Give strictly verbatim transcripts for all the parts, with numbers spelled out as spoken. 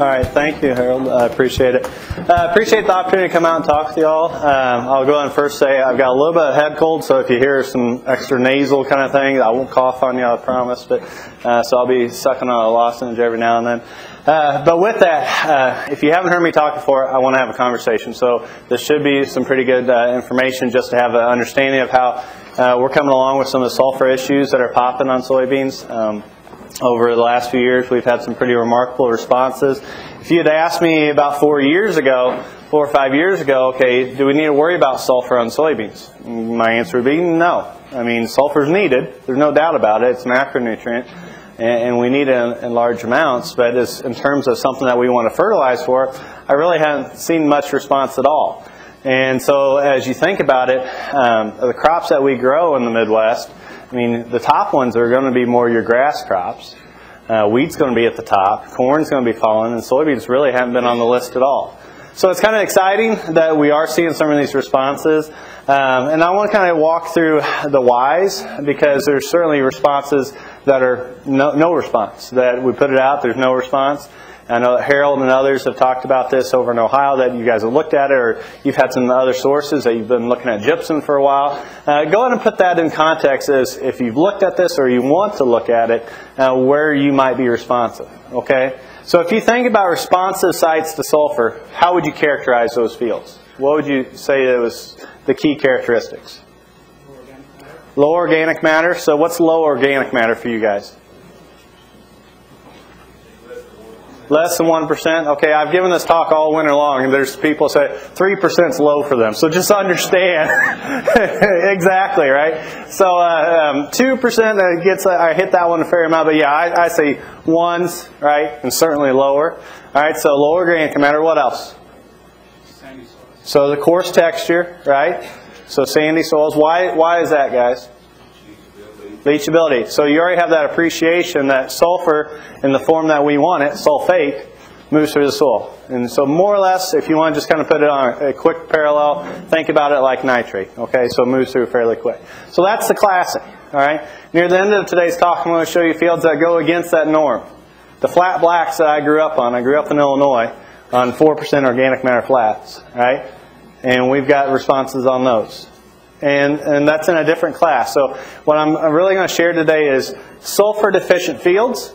All right, thank you, Harold. I appreciate it. I uh, appreciate the opportunity to come out and talk with you all. Um, I'll go ahead and first say I've got a little bit of head cold, so if you hear some extra nasal kind of thing, I won't cough on you, I promise. But uh, so I'll be sucking on a lozenge every now and then. Uh, but with that, uh, if you haven't heard me talk before, I want to have a conversation. So this should be some pretty good uh, information just to have an understanding of how uh, we're coming along with some of the sulfur issues that are popping on soybeans. Um, over the last few years, we've had some pretty remarkable responses. If you had asked me about four years ago, four or five years ago, okay, do we need to worry about sulfur on soybeans? My answer would be no. I mean, sulfur is needed. There's no doubt about it. It's a macronutrient, and we need it in large amounts, but as in terms of something that we want to fertilize for, I really haven't seen much response at all. And so as you think about it, um, the crops that we grow in the Midwest, I mean, the top ones are going to be more your grass crops. Uh, wheat's going to be at the top, corn's going to be falling, and soybeans really haven't been on the list at all. So it's kind of exciting that we are seeing some of these responses. Um, and I want to kind of walk through the whys, because there's certainly responses that are no, no response, that we put it out, there's no response. I know that Harold and others have talked about this over in Ohio, that you guys have looked at it, or you've had some other sources that you've been looking at gypsum for a while. Uh, go ahead and put that in context as if you've looked at this or you want to look at it, uh, where you might be responsive. Okay? So if you think about responsive sites to sulfur, how would you characterize those fields? What would you say that was the key characteristics? Low organic matter. Low organic matter. So what's low organic matter for you guys? Less than one percent. Okay, I've given this talk all winter long, and there's people say three percent is low for them. So just understand. Exactly, right? So uh, um, two percent uh, gets, uh, I hit that one a fair amount, but yeah, I, I say ones, right, and certainly lower. All right, so low organic matter. What else? Sandy soils. So the coarse texture, right? So sandy soils. Why, why is that, guys? Leachability. So you already have that appreciation that sulfur, in the form that we want it, sulfate, moves through the soil. And so more or less, if you want to just kind of put it on a quick parallel, think about it like nitrate. Okay, so it moves through fairly quick. So that's the classic. All right. Near the end of today's talk, I'm going to show you fields that go against that norm. The flat blacks that I grew up on. I grew up in Illinois on four percent organic matter flats. Right? And we've got responses on those. And, and that's in a different class. So what I'm really going to share today is sulfur deficient fields,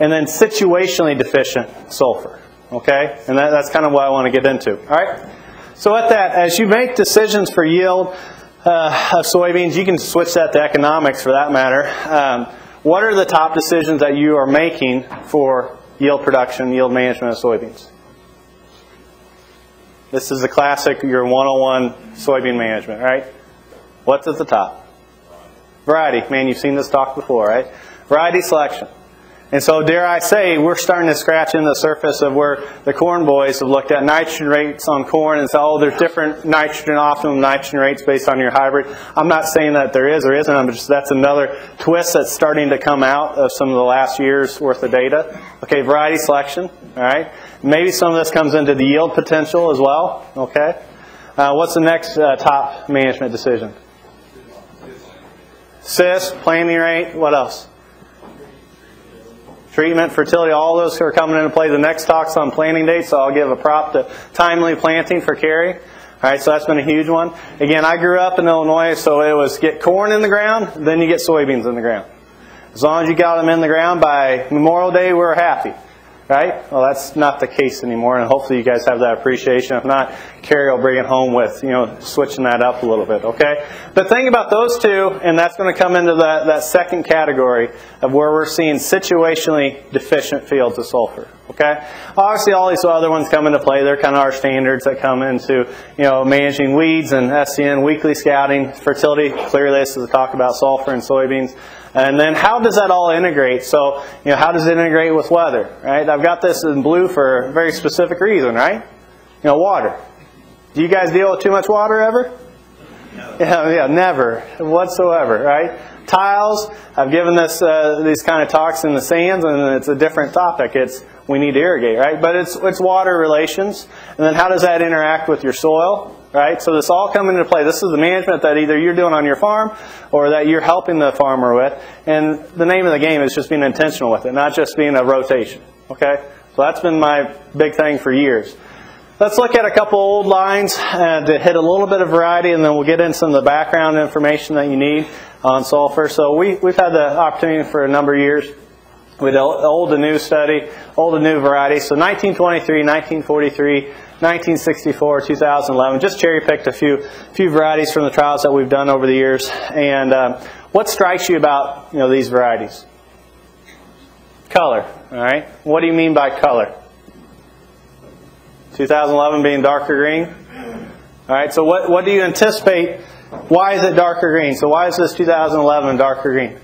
and then situationally deficient sulfur. Okay, and that, that's kind of what I want to get into. All right. So with that, as you make decisions for yield uh, of soybeans, you can switch that to economics for that matter. Um, what are the top decisions that you are making for yield production, yield management of soybeans? This is the classic, your one oh one soybean management, right? What's at the top? Variety. Man, you've seen this talk before, right? Variety selection. And so dare I say, we're starting to scratch in the surface of where the corn boys have looked at nitrogen rates on corn and said, oh, there's different nitrogen, optimum nitrogen rates based on your hybrid. I'm not saying that there is or isn't. I'm just, that's another twist that's starting to come out of some of the last year's worth of data. Okay, variety selection, all right? Maybe some of this comes into the yield potential as well, okay? Uh, what's the next uh, top management decision? C I S, planting rate, what else? Treatment, fertility, all those who are coming into play. The next talk's on planting dates, so I'll give a prop to timely planting for Kerry. All right, so that's been a huge one. Again, I grew up in Illinois, so it was get corn in the ground, then you get soybeans in the ground. As long as you got them in the ground by Memorial Day, we're happy. Right? Well, that's not the case anymore, and hopefully you guys have that appreciation. If not, Carrie will bring it home with, you know, switching that up a little bit, okay? But think about those two, and that's going to come into that, that second category of where we're seeing situationally deficient fields of sulfur, okay? Obviously, all these other ones come into play. They're kind of our standards that come into, you know, managing weeds and S C N, weekly scouting, fertility. Clearly, this is a talk about sulfur and soybeans. And then how does that all integrate? So, you know, how does it integrate with weather, right? I've got this in blue for a very specific reason, right? You know, water. Do you guys deal with too much water ever? No. Yeah, yeah, never whatsoever, right? Tiles, I've given this uh, these kind of talks in the sands, and it's a different topic. It's we need to irrigate, right? But it's, it's water relations. And then how does that interact with your soil? Right? So this all comes into play. This is the management that either you're doing on your farm or that you're helping the farmer with. And the name of the game is just being intentional with it, not just being a rotation. Okay? So that's been my big thing for years. Let's look at a couple old lines uh, to hit a little bit of variety, and then we'll get into some of the background information that you need on sulfur. So we, we've had the opportunity for a number of years with old to new study, old to new variety. So nineteen twenty-three, nineteen forty-three, nineteen sixty-four, two thousand eleven, just cherry picked a few, few varieties from the trials that we've done over the years. And um, what strikes you about you know, these varieties? Color, all right? What do you mean by color? two thousand eleven being darker green. All right, so what, what do you anticipate? Why is it darker green? So why is this two thousand eleven darker green?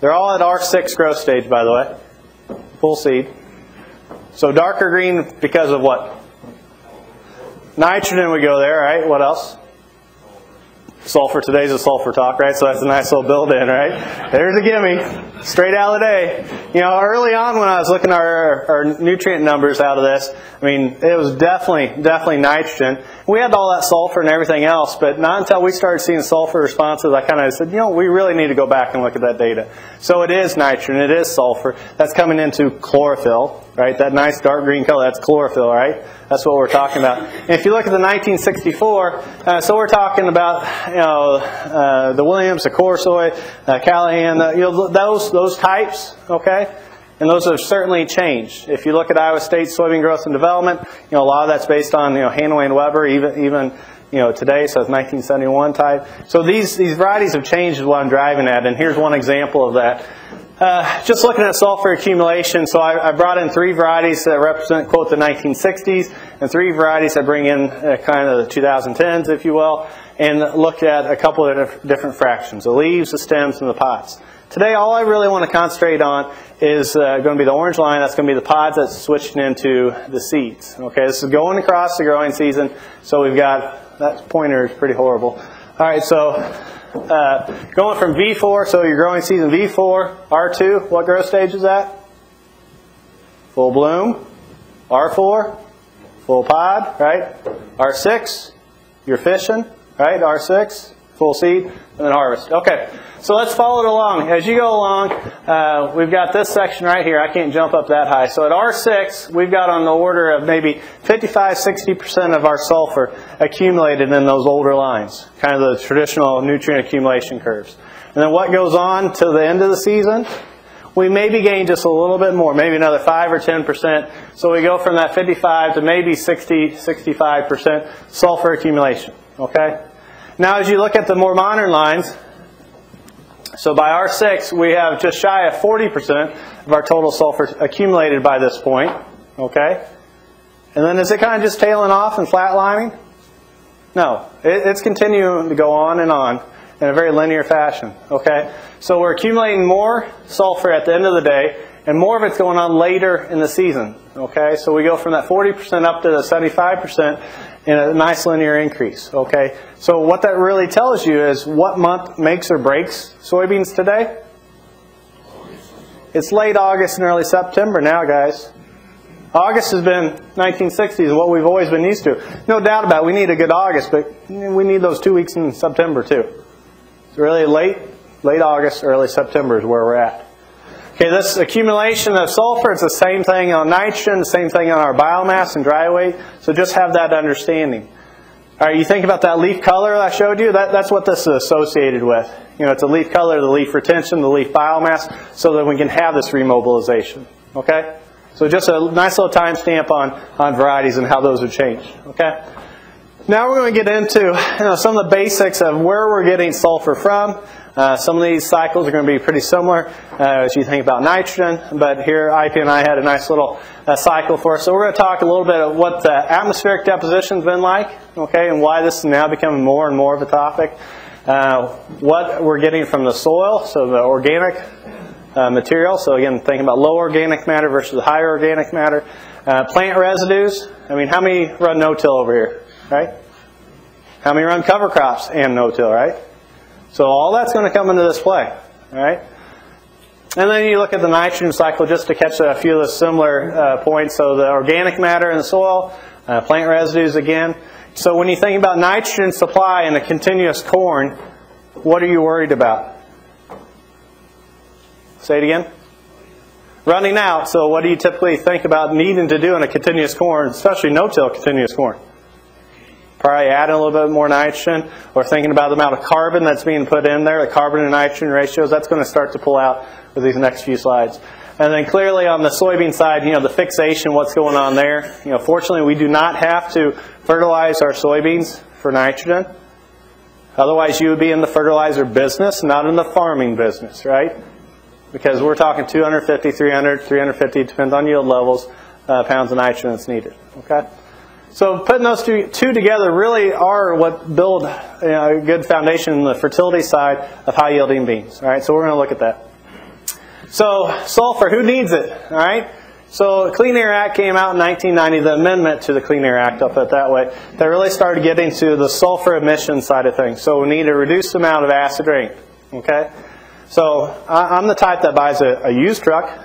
They're all at R six growth stage, by the way, full seed. So darker green because of what? Nitrogen would go there, right? What else? Sulfur. Today's a sulfur talk, right? So that's a nice little build-in, right? There's a gimme. Straight out of the day. You know, early on when I was looking at our, our nutrient numbers out of this, I mean, it was definitely, definitely nitrogen. We had all that sulfur and everything else, but not until we started seeing sulfur responses, I kind of said, you know, we really need to go back and look at that data. So it is nitrogen. It is sulfur. That's coming into chlorophyll, right? That nice dark green color, that's chlorophyll, right? That's what we're talking about. And if you look at the nineteen sixty-four, uh, so we're talking about, you know, uh, the Williams, the Corsoy, uh, Callahan, uh, you know, those, those types, okay? And those have certainly changed. If you look at Iowa State soybean growth and development, you know, a lot of that's based on, you know, Hanway and Weber, even, even you know, today, so it's nineteen seventy-one type. So these, these varieties have changed is what I'm driving at, and here's one example of that. Uh, just looking at sulfur accumulation, so I, I brought in three varieties that represent, quote, the nineteen sixties, and three varieties that bring in uh, kind of the two thousand tens, if you will, and looked at a couple of different fractions, the leaves, the stems, and the pods. Today, all I really want to concentrate on is uh, going to be the orange line. That's going to be the pods that's switching into the seeds. Okay, this is going across the growing season, so we've got, that pointer is pretty horrible. All right, so... Uh, going from V four, so you're growing season V four, R two, what growth stage is that? Full bloom. R four, full pod, right? R six, you're fishing, right? R six, full seed, and then harvest. Okay, so let's follow it along. As you go along, uh, we've got this section right here. I can't jump up that high. So at R six, we've got on the order of maybe fifty-five, sixty percent of our sulfur accumulated in those older lines, kind of the traditional nutrient accumulation curves. And then what goes on to the end of the season? We maybe gain just a little bit more, maybe another five or ten percent. So we go from that fifty-five to maybe sixty, sixty-five percent sulfur accumulation, okay? Now as you look at the more modern lines, so by R six we have just shy of forty percent of our total sulfur accumulated by this point, okay? And then is it kind of just tailing off and flatlining? No, it, it's continuing to go on and on in a very linear fashion, okay? So we're accumulating more sulfur at the end of the day, and more of it's going on later in the season, okay? So we go from that forty percent up to the seventy-five percent in a nice linear increase, okay? So what that really tells you is what month makes or breaks soybeans today? It's late August and early September now, guys. August has been nineteen sixties, what we've always been used to. No doubt about it, we need a good August, but we need those two weeks in September too. It's really late, late August, early September is where we're at. Okay, this accumulation of sulfur, it's the same thing on nitrogen, the same thing on our biomass and dry weight, so just have that understanding. All right, you think about that leaf color I showed you, that, that's what this is associated with. You know, it's the leaf color, the leaf retention, the leaf biomass, so that we can have this remobilization, okay? So just a nice little timestamp on, on varieties and how those would change, okay? Now we're going to get into you know, some of the basics of where we're getting sulfur from. Uh, some of these cycles are going to be pretty similar uh, as you think about nitrogen, but here I P and I had a nice little uh, cycle for us. So we're going to talk a little bit of what the atmospheric deposition's been like, okay, and why this is now becoming more and more of a topic. Uh, what we're getting from the soil, so the organic uh, material. So again, thinking about low organic matter versus high organic matter. Uh, plant residues. I mean, how many run no-till over here, right? How many run cover crops and no-till, right? So all that's going to come into this play, right? And then you look at the nitrogen cycle just to catch a few of the similar uh, points. So the organic matter in the soil, uh, plant residues again. So when you think about nitrogen supply in a continuous corn, what are you worried about? Say it again. running out. So what do you typically think about needing to do in a continuous corn, especially no-till continuous corn? Probably adding a little bit more nitrogen, or thinking about the amount of carbon that's being put in there, the carbon to nitrogen ratios. That's going to start to pull out for these next few slides. And then clearly on the soybean side, you know, the fixation, what's going on there. You know, fortunately, we do not have to fertilize our soybeans for nitrogen. Otherwise, you would be in the fertilizer business, not in the farming business, right? Because we're talking two hundred fifty, three hundred, three hundred fifty, depends on yield levels, uh, pounds of nitrogen that's needed, okay? So putting those two, two together really are what build, you know, a good foundation in the fertility side of high-yielding beans. All right, so we're going to look at that. So sulfur, who needs it? All right. So Clean Air Act came out in nineteen ninety, the amendment to the Clean Air Act, I'll put it that way. They really started getting to the sulfur emission side of things. So we need a reduced amount of acid rain. Okay. So I'm the type that buys a, a used truck,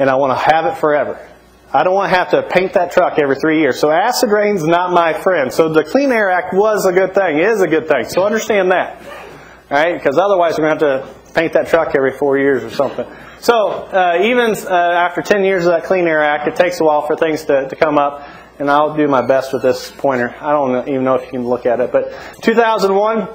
and I want to have it forever. I don't want to have to paint that truck every three years. So acid rain's not my friend. So the Clean Air Act was a good thing, is a good thing. So understand that, right? Because otherwise we're going to have to paint that truck every four years or something. So uh, even uh, after ten years of that Clean Air Act, it takes a while for things to, to come up. And I'll do my best with this pointer. I don't even know if you can look at it. But two thousand one,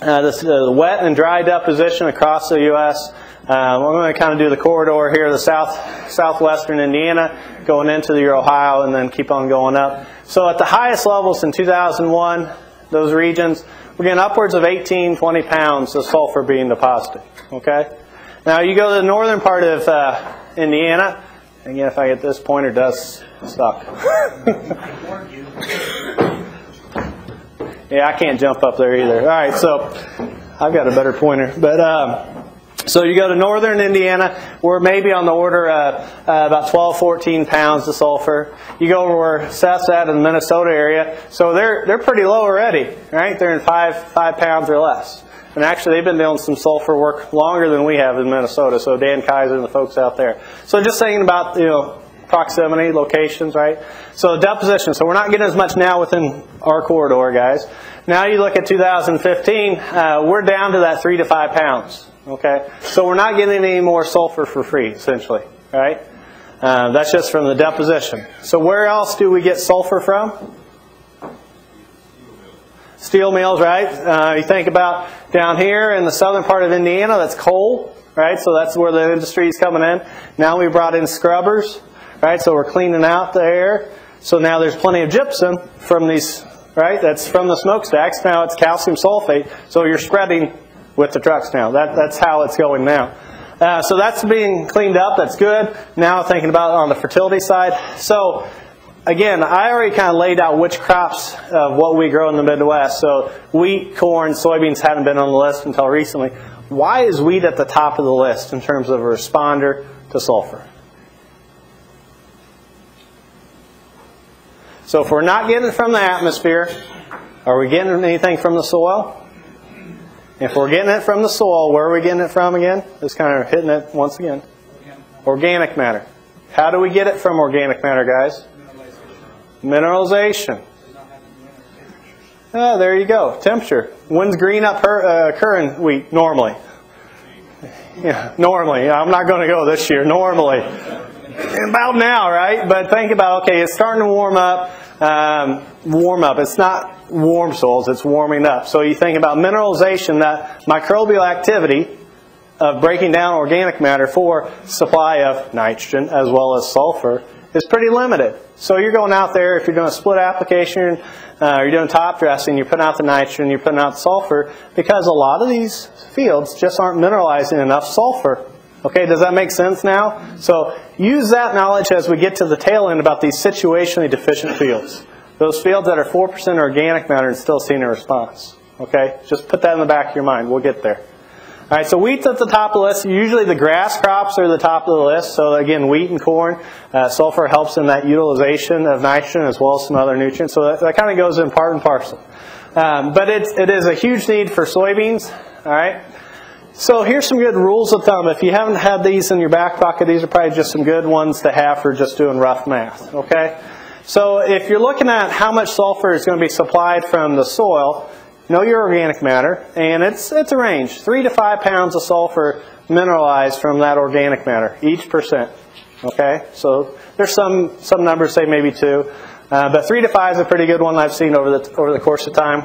uh, this, uh, the wet and dry deposition across the U S Um, I'm going to kind of do the corridor here, the south, southwestern Indiana, going into your Ohio, and then keep on going up. So at the highest levels in two thousand one, those regions, we're getting upwards of eighteen, twenty pounds of sulfur being deposited. Okay. Now you go to the northern part of uh, Indiana. Again, if I get this pointer, does suck. Yeah, I can't jump up there either. All right, so I've got a better pointer, but. Um, So you go to northern Indiana, where maybe on the order of uh, about twelve, fourteen pounds of sulfur. You go over where Seth's at in the Minnesota area, so they're they're pretty low already, right? They're in five five pounds or less. And actually, they've been doing some sulfur work longer than we have in Minnesota. So Dan Kaiser and the folks out there. So just saying about, you know, proximity, locations, right? So deposition. So we're not getting as much now within our corridor, guys. Now you look at two thousand fifteen, uh, we're down to that three to five pounds. Okay, so we're not getting any more sulfur for free, essentially, right? Uh, that's just from the deposition. So where else do we get sulfur from? Steel mills, right? Uh, you think about down here in the southern part of Indiana, that's coal, right? So that's where the industry is coming in. Now we brought in scrubbers, right? So we're cleaning out the air. So now there's plenty of gypsum from these, right? That's from the smokestacks. Now it's calcium sulfate, so you're spreading with the trucks now. That, that's how it's going now. Uh, so that's being cleaned up. That's good. Now thinking about it on the fertility side. So again, I already kind of laid out which crops of what we grow in the Midwest. So wheat, corn, soybeans haven't been on the list until recently. Why is wheat at the top of the list in terms of a responder to sulfur? So if we're not getting it from the atmosphere, are we getting anything from the soil? If we're getting it from the soil, where are we getting it from again? Just kind of hitting it once again. Organic, organic matter. How do we get it from organic matter, guys? Mineralization. Mineralization. Oh, there you go. Temperature. When's green up her, uh, occurring wheat normally? Yeah, normally. I'm not going to go this year. Normally. About now, right? But think about, okay, it's starting to warm up. Um, warm up. It's not warm soils, it's warming up. So you think about mineralization, that microbial activity of breaking down organic matter for supply of nitrogen as well as sulfur is pretty limited. So you're going out there, if you're doing a split application, uh, you're doing top dressing, you're putting out the nitrogen, you're putting out sulfur, because a lot of these fields just aren't mineralizing enough sulfur. Okay, does that make sense now? So use that knowledge as we get to the tail end about these situationally deficient fields. Those fields that are four percent organic matter and still seeing a response. Okay, just put that in the back of your mind. We'll get there. All right, so wheat's at the top of the list. Usually the grass crops are the top of the list. So again, wheat and corn, uh, sulfur helps in that utilization of nitrogen as well as some other nutrients. So that, that kind of goes in part and parcel. Um, but it's, it is a huge need for soybeans, all right? So here's some good rules of thumb. If you haven't had these in your back pocket, these are probably just some good ones to have for just doing rough math, okay? So if you're looking at how much sulfur is going to be supplied from the soil, Know your organic matter, and it's, it's a range. Three to five pounds of sulfur mineralized from that organic matter, each percent. Okay, so there's some, some numbers, say maybe two, uh, but three to five is a pretty good one I've seen over the, over the course of time.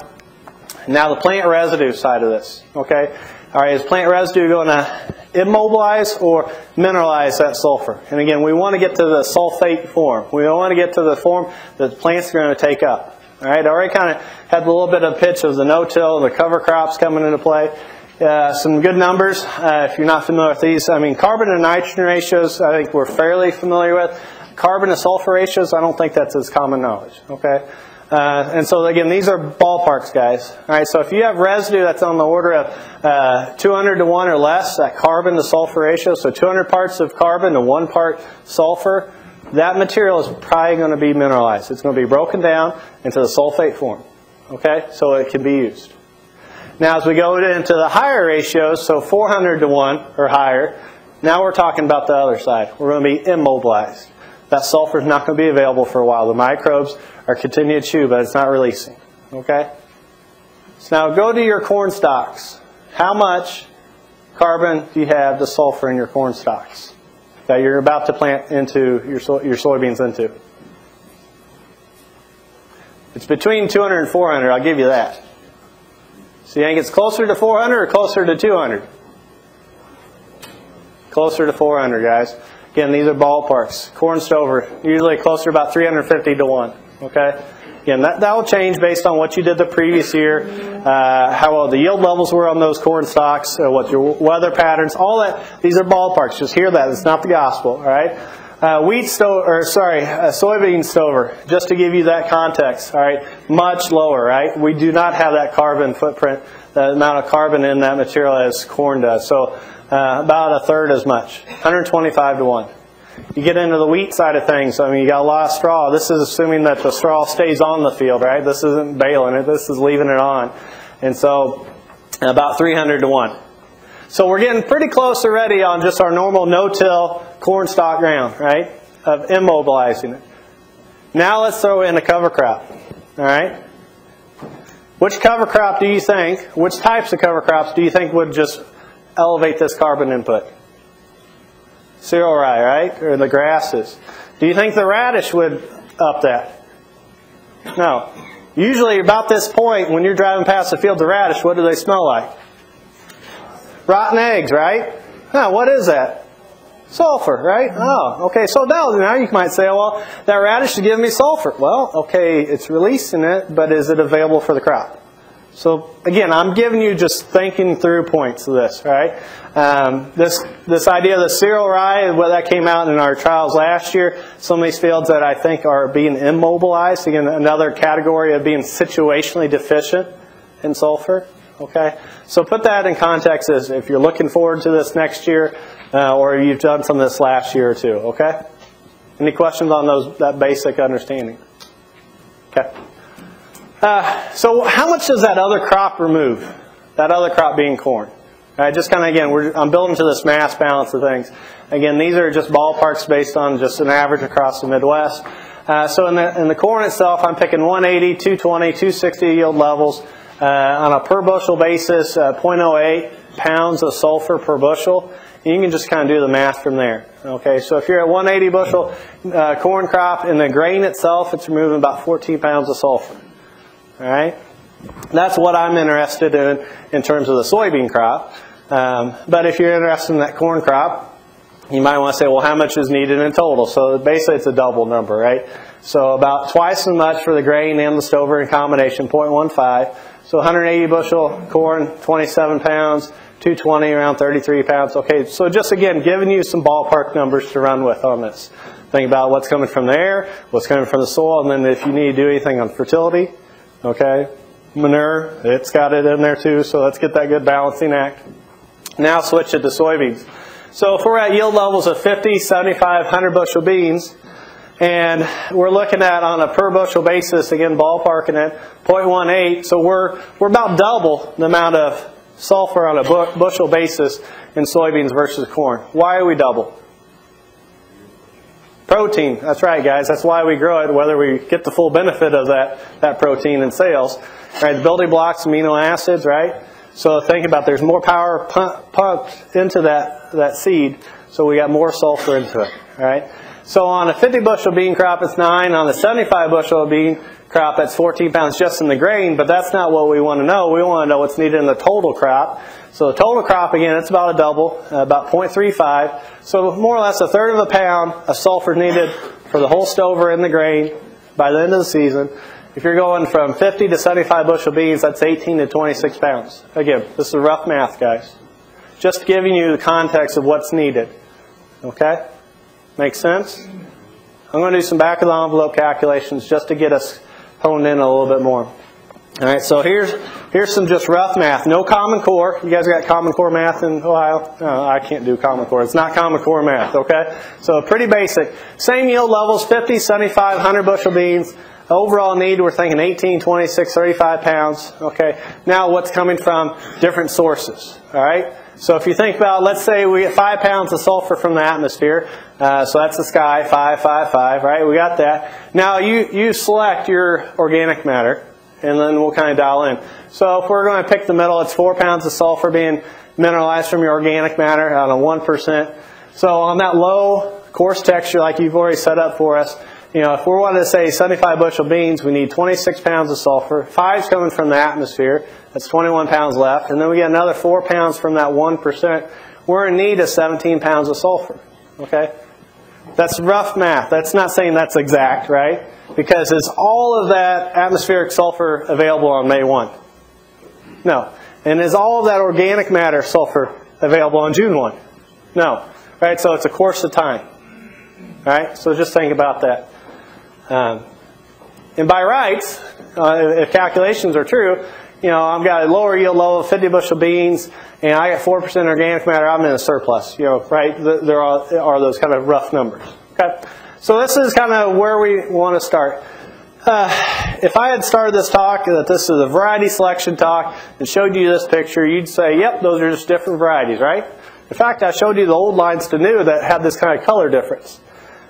Now the plant residue side of this, okay? All right, is plant residue going to immobilize or mineralize that sulfur? And again, we want to get to the sulfate form. We don't want to get to the form that the plant's going to take up. All right, I already kind of had a little bit of pitch of the no-till, the cover crops coming into play. Uh, some good numbers, uh, if you're not familiar with these. I mean, carbon to nitrogen ratios, I think we're fairly familiar with. Carbon to sulfur ratios, I don't think that's as common knowledge, okay? Uh, and so, again, these are ballparks, guys. All right, so if you have residue that's on the order of uh, two hundred to one or less, that carbon to sulfur ratio, so two hundred parts of carbon to one part sulfur, that material is probably going to be mineralized. It's going to be broken down into the sulfate form, okay, so it can be used. Now as we go into the higher ratios, so four hundred to one or higher, now we're talking about the other side. We're going to be immobilized. That sulfur is not going to be available for a while. The microbes are continuing to chew, but it's not releasing, okay? So now go to your corn stalks. How much carbon do you have to sulfur in your corn stalks that you're about to plant into your, so your soybeans into? It's between two hundred and four hundred, I'll give you that. So you think it's closer to four hundred or closer to two hundred? Closer to four hundred, guys. Again, these are ballparks. Corn stover, usually closer to about three hundred fifty to one, okay? Again, that, that will change based on what you did the previous year, uh, how well the yield levels were on those corn stalks, uh, what your weather patterns, all that. These are ballparks. Just hear that. It's not the gospel, all right? Uh, wheat stover, or sorry, uh, soybean stover, just to give you that context, all right? Much lower, right? We do not have that carbon footprint, the amount of carbon in that material as corn does. So uh, about a third as much, one hundred twenty-five to one. You get into the wheat side of things, I mean, you got a lot of straw. This is assuming that the straw stays on the field, right? This isn't baling it, this is leaving it on. And so, about three hundred to one. So we're getting pretty close already on just our normal no-till corn stalk ground, right? Of immobilizing it. Now let's throw in a cover crop, all right? Which cover crop do you think, which types of cover crops do you think would just elevate this carbon input? Cereal rye, right? Or the grasses. Do you think the radish would up that? No. Usually about this point, when you're driving past the field of radish, what do they smell like? Rotten eggs, right? Now, what is that? Sulfur, right? Oh, okay. So now, now you might say, well, that radish is giving me sulfur. Well, okay, it's releasing it, but is it available for the crop? So again, I'm giving you just thinking through points of this, right? Um, this this idea of the cereal rye, well, that came out in our trials last year. Some of these fields that I think are being immobilized, again, another category of being situationally deficient in sulfur. Okay, so put that in context as if you're looking forward to this next year, uh, or you've done some of this last year or two. Okay, any questions on those that basic understanding? Okay. Uh, so how much does that other crop remove? That other crop being corn. All right, just kind of, again, we're, I'm building to this mass balance of things. Again, these are just ballparks based on just an average across the Midwest. Uh, so in the, in the corn itself, I'm picking one eighty, two twenty, two sixty yield levels uh, on a per bushel basis, uh, zero point zero eight pounds of sulfur per bushel. You can just kind of do the math from there. Okay, so if you're at one eighty bushel uh, corn crop, in the grain itself, it's removing about fourteen pounds of sulfur. All right, that's what I'm interested in in terms of the soybean crop. Um, but if you're interested in that corn crop, you might want to say, well, how much is needed in total? So basically, it's a double number, right? So about twice as much for the grain and the stover in combination, zero point one five. So one eighty bushel corn, twenty-seven pounds, two twenty around thirty-three pounds. Okay, so just again, giving you some ballpark numbers to run with on this. Think about what's coming from the air, what's coming from the soil, and then if you need to do anything on fertility. Okay, manure, it's got it in there too, so let's get that good balancing act. Now switch it to soybeans. So if we're at yield levels of fifty, seventy-five, one hundred bushel beans, and we're looking at on a per bushel basis, again ballparking it, zero point one eight, so we're, we're about double the amount of sulfur on a bu bushel basis in soybeans versus corn. Why are we double? Protein, that's right, guys. That's why we grow it, whether we get the full benefit of that, that protein in sales. All right, the building blocks, amino acids, right? So think about, there's more power pump, pumped into that, that seed, so we got more sulfur into it, all right? So on a fifty bushel bean crop, it's nine. On a seventy-five bushel bean crop, that's fourteen pounds just in the grain, but that's not what we want to know. We want to know what's needed in the total crop. So the total crop, again, it's about a double, about point three five. So more or less a third of a pound of sulfur needed for the whole stover in the grain by the end of the season. If you're going from fifty to seventy-five bushel beans, that's eighteen to twenty-six pounds. Again, this is rough math, guys. Just giving you the context of what's needed, okay? Make sense? I'm going to do some back of the envelope calculations just to get us honed in a little bit more. All right, so here's here's some just rough math. No Common Core. You guys got Common Core math in Ohio? No, I can't do Common Core. It's not Common Core math, okay? So pretty basic. Same yield levels, fifty, seventy-five, one hundred bushel beans. Overall need, we're thinking eighteen, twenty-six, thirty-five pounds, okay? Now what's coming from different sources, all right? So if you think about, let's say we get five pounds of sulfur from the atmosphere, uh, so that's the sky, five, five, five, right? We got that. Now you, you select your organic matter, and then we'll kind of dial in. So if we're going to pick the middle, it's four pounds of sulfur being mineralized from your organic matter on a one percent. So on that low coarse texture, like you've already set up for us, you know, if we wanted to say seventy-five bushel beans, we need twenty-six pounds of sulfur. Five's coming from the atmosphere. That's twenty-one pounds left. And then we get another four pounds from that one percent. We're in need of seventeen pounds of sulfur, okay? That's rough math. That's not saying that's exact, right? Because is all of that atmospheric sulfur available on May first? No. And is all of that organic matter sulfur available on June first? No. Right? So it's a course of time. All right? So just think about that. Um, and by rights, uh, if calculations are true, you know, I've got a lower yield level of fifty bushel beans, and I got four percent organic matter, I'm in a surplus, you know, right? There are, are those kind of rough numbers, okay? So this is kind of where we want to start. Uh, if I had started this talk that this is a variety selection talk and showed you this picture, you'd say, yep, those are just different varieties, right? In fact, I showed you the old lines to new that had this kind of color difference.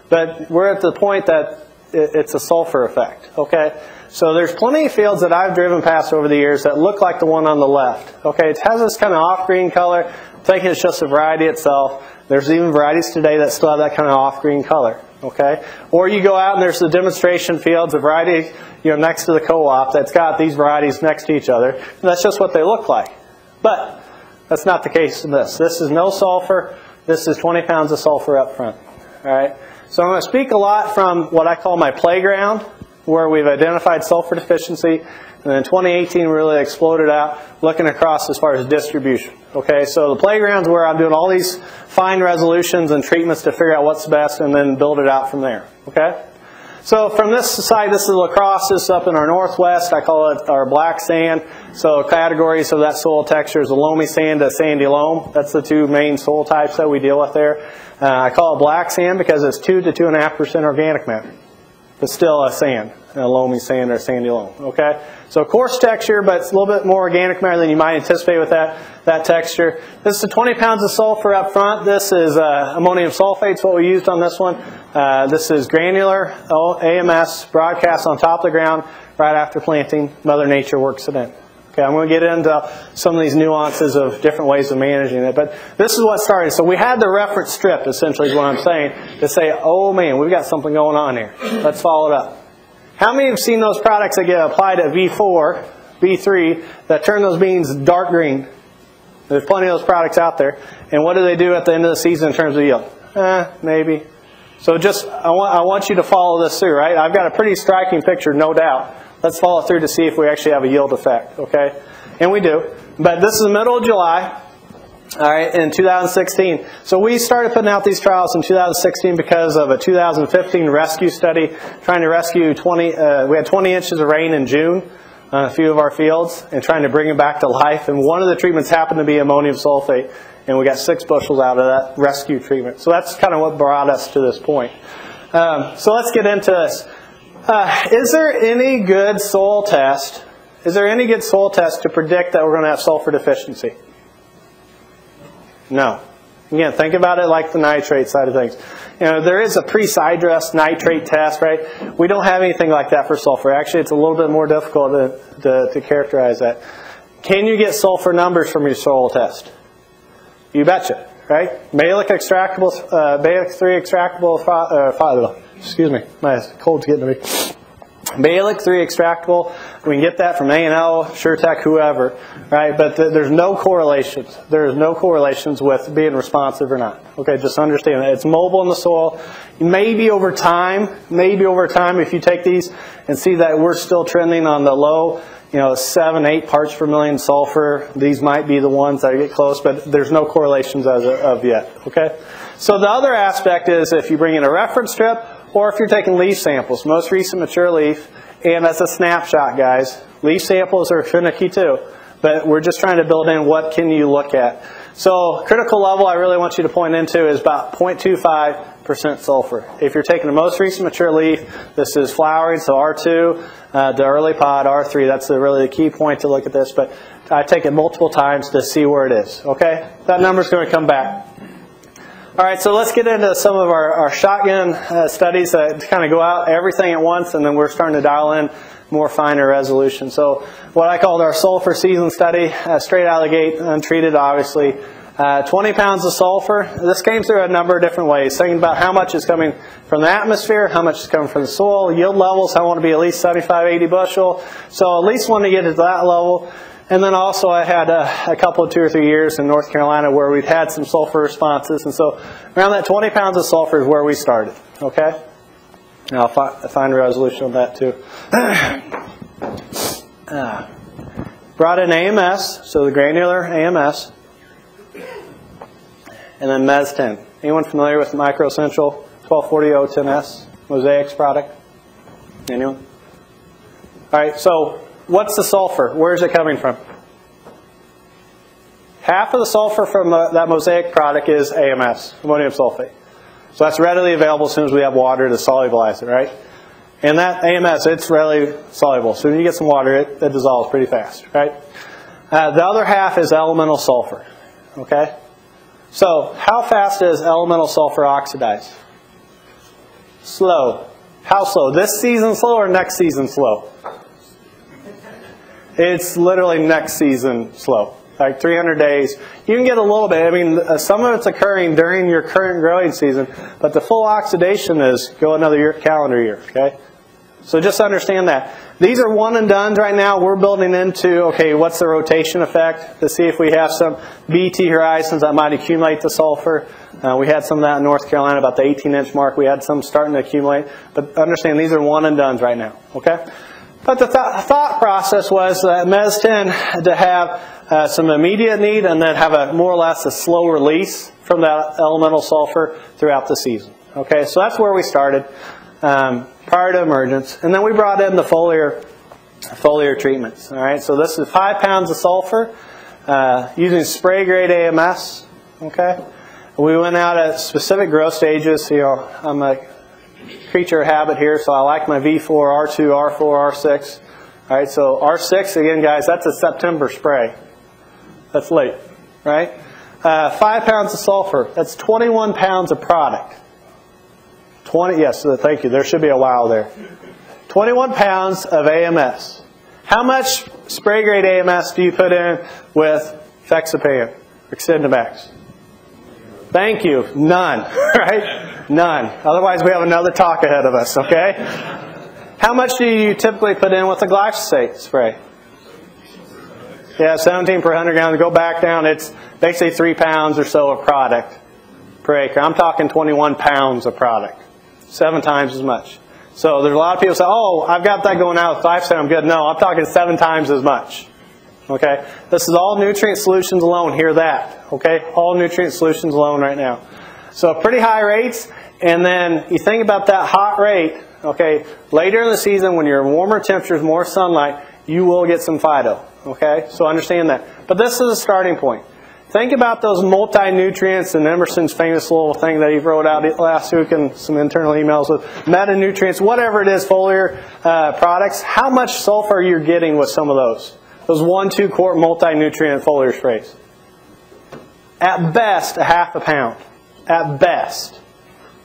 But we're at the point that it's a sulfur effect, okay? So there's plenty of fields that I've driven past over the years that look like the one on the left, okay? It has this kind of off-green color. I'm thinking it's just a variety itself. There's even varieties today that still have that kind of off-green color, okay? Or you go out and there's the demonstration fields, a variety, you know, next to the co-op that's got these varieties next to each other. And that's just what they look like. But that's not the case in this. This is no sulfur. This is twenty pounds of sulfur up front, all right? So I'm going to speak a lot from what I call my playground, where we've identified sulfur deficiency, and then twenty eighteen really exploded out looking across as far as distribution. Okay, so the playground's where I'm doing all these fine resolutions and treatments to figure out what's best and then build it out from there. Okay, so from this side, this is La Crosse, this is up in our northwest. I call it our black sand. So categories of that soil texture is a loamy sand, a sandy loam. That's the two main soil types that we deal with there. Uh, I call it black sand because it's two to two point five percent organic matter. But still a sand, a loamy sand or a sandy loam, okay? So coarse texture, but it's a little bit more organic matter than you might anticipate with that, that texture. This is twenty pounds of sulfur up front. This is uh, ammonium sulfate, what we used on this one. Uh, this is granular A M S broadcast on top of the ground right after planting. Mother Nature works it in. Okay, I'm going to get into some of these nuances of different ways of managing it, but this is what started. So we had the reference strip, essentially is what I'm saying, to say, oh man, we've got something going on here. Let's follow it up. How many have seen those products that get applied at V four, V three, that turn those beans dark green? There's plenty of those products out there. And what do they do at the end of the season in terms of yield? Eh, maybe. So just, I want, I want you to follow this through, right? I've got a pretty striking picture, no doubt. Let's follow through to see if we actually have a yield effect, okay? And we do. But this is the middle of July, all right, in two thousand sixteen. So we started putting out these trials in two thousand sixteen because of a two thousand fifteen rescue study, trying to rescue twenty, uh, we had twenty inches of rain in June on a few of our fields and trying to bring it back to life. And one of the treatments happened to be ammonium sulfate, and we got six bushels out of that rescue treatment. So that's kind of what brought us to this point. Um, so let's get into this. Uh, is there any good soil test? Is there any good soil test to predict that we're going to have sulfur deficiency? No. Again, think about it like the nitrate side of things. You know, there is a pre-sidrus nitrate test, right? We don't have anything like that for sulfur. Actually, it's a little bit more difficult to, to, to characterize that. Can you get sulfur numbers from your soil test? You betcha, right? Malic extractable, uh, Malic three extractable, uh, excuse me, my cold's getting to me. Malic three extractable, we can get that from A and L, SureTech, whoever, right? But th there's no correlations. There's no correlations with being responsive or not. Okay, just understand that. It's mobile in the soil. Maybe over time, maybe over time, if you take these and see that we're still trending on the low, you know, seven, eight parts per million sulfur, these might be the ones that get close, but there's no correlations as of yet, okay? So the other aspect is if you bring in a reference strip, or if you're taking leaf samples, most recent mature leaf, and as a snapshot, guys, leaf samples are finicky too, but we're just trying to build in what can you look at. So critical level I really want you to point into is about zero point two five percent sulfur. If you're taking the most recent mature leaf, this is flowering, so R two, uh, the early pod, R three, that's the really the key point to look at this, but I take it multiple times to see where it is, okay? That number's gonna come back. All right, so let's get into some of our, our shotgun uh, studies that kind of go out everything at once, and then we're starting to dial in more finer resolution. So what I called our sulfur season study, uh, straight out of the gate, untreated obviously. Uh, twenty pounds of sulfur. This came through a number of different ways. Thinking about how much is coming from the atmosphere, how much is coming from the soil, yield levels. I want to be at least seventy-five, eighty bushel. So at least want to get to that level. And then also I had a, a couple of two or three years in North Carolina where we've had some sulfur responses. And so around that twenty pounds of sulfur is where we started, okay? And I'll fi find a resolution on that too. uh, brought in A M S, so the granular A M S, and then MES ten. Anyone familiar with Micro Essential twelve forty oh ten S, Mosaics product? Anyone? All right, so what's the sulfur? Where is it coming from? Half of the sulfur from the, that Mosaic product is A M S, ammonium sulfate. So that's readily available as soon as we have water to solubilize it, right? And that A M S, it's readily soluble. So when you get some water, it, it dissolves pretty fast, right? Uh, the other half is elemental sulfur, okay? So how fast is elemental sulfur oxidized? Slow. How slow? This season slow or next season slow? It's literally next season slow, like three hundred days. You can get a little bit. I mean, some of it's occurring during your current growing season, but the full oxidation is go another year, calendar year, okay? So just understand that. These are one and done right now. We're building into, okay, what's the rotation effect to see if we have some B T horizons that might accumulate the sulfur. Uh, we had some of that in North Carolina, about the eighteen inch mark. We had some starting to accumulate. But understand, these are one and dones right now, okay? But the th thought process was that MES ten had to have uh, some immediate need and then have a more or less a slow release from that elemental sulfur throughout the season. Okay, so that's where we started um, prior to emergence. And then we brought in the foliar, foliar treatments. All right, so this is five pounds of sulfur uh, using spray grade A M S. Okay, we went out at specific growth stages. You know, I'm like, creature habit here, so I like my V four, R two, R four, R six. All right, so R six, again, guys, that's a September spray. That's late, right? Uh, five pounds of sulfur. That's twenty-one pounds of product. twenty, yes, thank you. There should be a wow there. twenty-one pounds of A M S. How much spray grade A M S do you put in with Fexapan, Extendamax? Thank you. None, right? None. Otherwise, we have another talk ahead of us, okay? How much do you typically put in with a glyphosate spray? Yeah, seventeen per one hundred gallons. Go back down. It's basically three pounds or so of product per acre. I'm talking twenty-one pounds of product, seven times as much. So there's a lot of people say, oh, I've got that going out with glyphosate. I'm good. No, I'm talking seven times as much, okay? This is all nutrient solutions alone. Hear that, okay? All nutrient solutions alone right now. So pretty high rates, and then you think about that hot rate, okay, later in the season when you're in warmer temperatures, more sunlight, you will get some phyto, okay? So understand that. But this is a starting point. Think about those multi-nutrients and Emerson's famous little thing that he wrote out last week in some internal emails with meta-nutrients, whatever it is, foliar uh, products, how much sulfur are you getting with some of those? Those one, two quart multi-nutrient foliar sprays? At best, a half a pound. At best.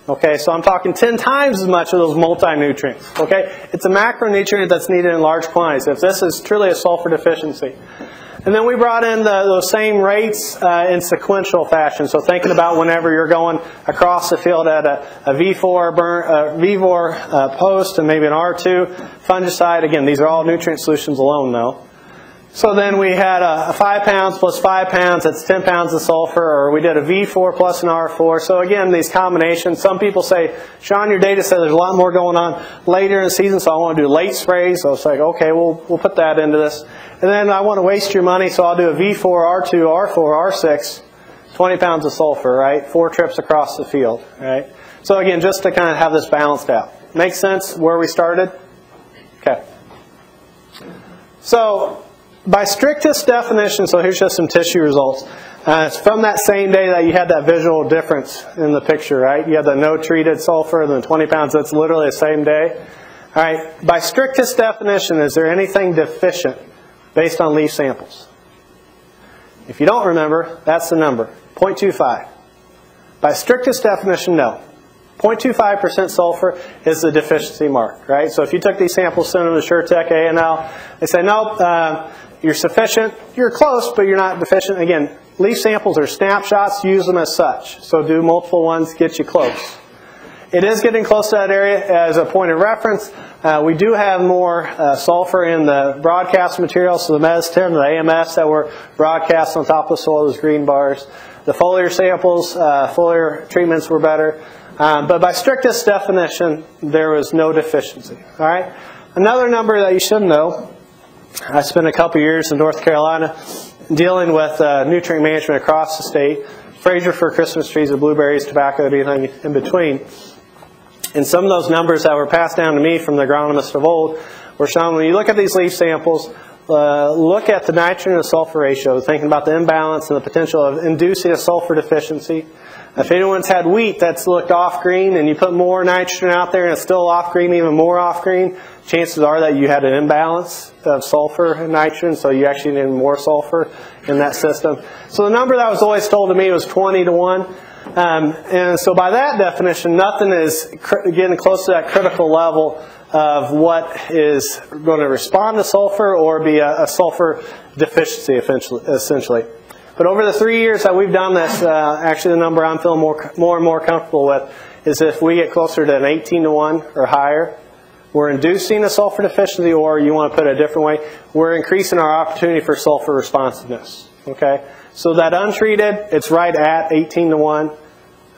Okay, so I'm talking ten times as much of those multi-nutrients. Okay, it's a macronutrient that's needed in large quantities. If this is truly a sulfur deficiency. And then we brought in the, those same rates uh, in sequential fashion. So thinking about whenever you're going across the field at a, a V four, burn, uh, V four uh, post and maybe an R two fungicide. Again, these are all nutrient solutions alone though. So then we had a, a five pounds plus five pounds, that's ten pounds of sulfur, or we did a V four plus an R four. So again, these combinations, some people say, Shaun, your data said there's a lot more going on later in the season, so I want to do late sprays. So it's like, okay, we'll, we'll put that into this. And then I want to waste your money, so I'll do a V four, R two, R four, R six, twenty pounds of sulfur, right? Four trips across the field, right? So again, just to kind of have this balanced out. Make sense where we started? Okay. So, by strictest definition, so here's just some tissue results. Uh, it's from that same day that you had that visual difference in the picture, right? You had the no treated sulfur and the twenty pounds, that's literally the same day. All right, by strictest definition, is there anything deficient based on leaf samples? If you don't remember, that's the number, zero point two five. By strictest definition, no. zero point two five percent sulfur is the deficiency mark, right? So if you took these samples, sent them to SureTech, A and L, they say, nope, uh, you're sufficient. You're close, but you're not deficient. Again, leaf samples are snapshots. Use them as such. So do multiple ones, get you close. It is getting close to that area as a point of reference. Uh, we do have more uh, sulfur in the broadcast material, so the mesotem, the A M S that were broadcast on top of the soil, those green bars. The foliar samples, uh, foliar treatments were better. Um, but by strictest definition, there was no deficiency. All right. Another number that you should know, I spent a couple years in North Carolina dealing with uh, nutrient management across the state, Fraser for Christmas trees or blueberries, tobacco, anything in between. And some of those numbers that were passed down to me from the agronomists of old were shown when you look at these leaf samples, uh, look at the nitrogen to sulfur ratio, thinking about the imbalance and the potential of inducing a sulfur deficiency. If anyone's had wheat that's looked off green and you put more nitrogen out there and it's still off green, even more off green, chances are that you had an imbalance of sulfur and nitrogen, so you actually needed more sulfur in that system. So the number that was always told to me was twenty to one. Um, and so by that definition, nothing is getting close to that critical level of what is going to respond to sulfur or be a, a sulfur deficiency essentially. But over the three years that we've done this, uh, actually the number I'm feeling more, more and more comfortable with is if we get closer to an eighteen to one or higher, we're inducing a sulfur deficiency, or you want to put it a different way, we're increasing our opportunity for sulfur responsiveness. Okay, so that untreated, it's right at eighteen to one. All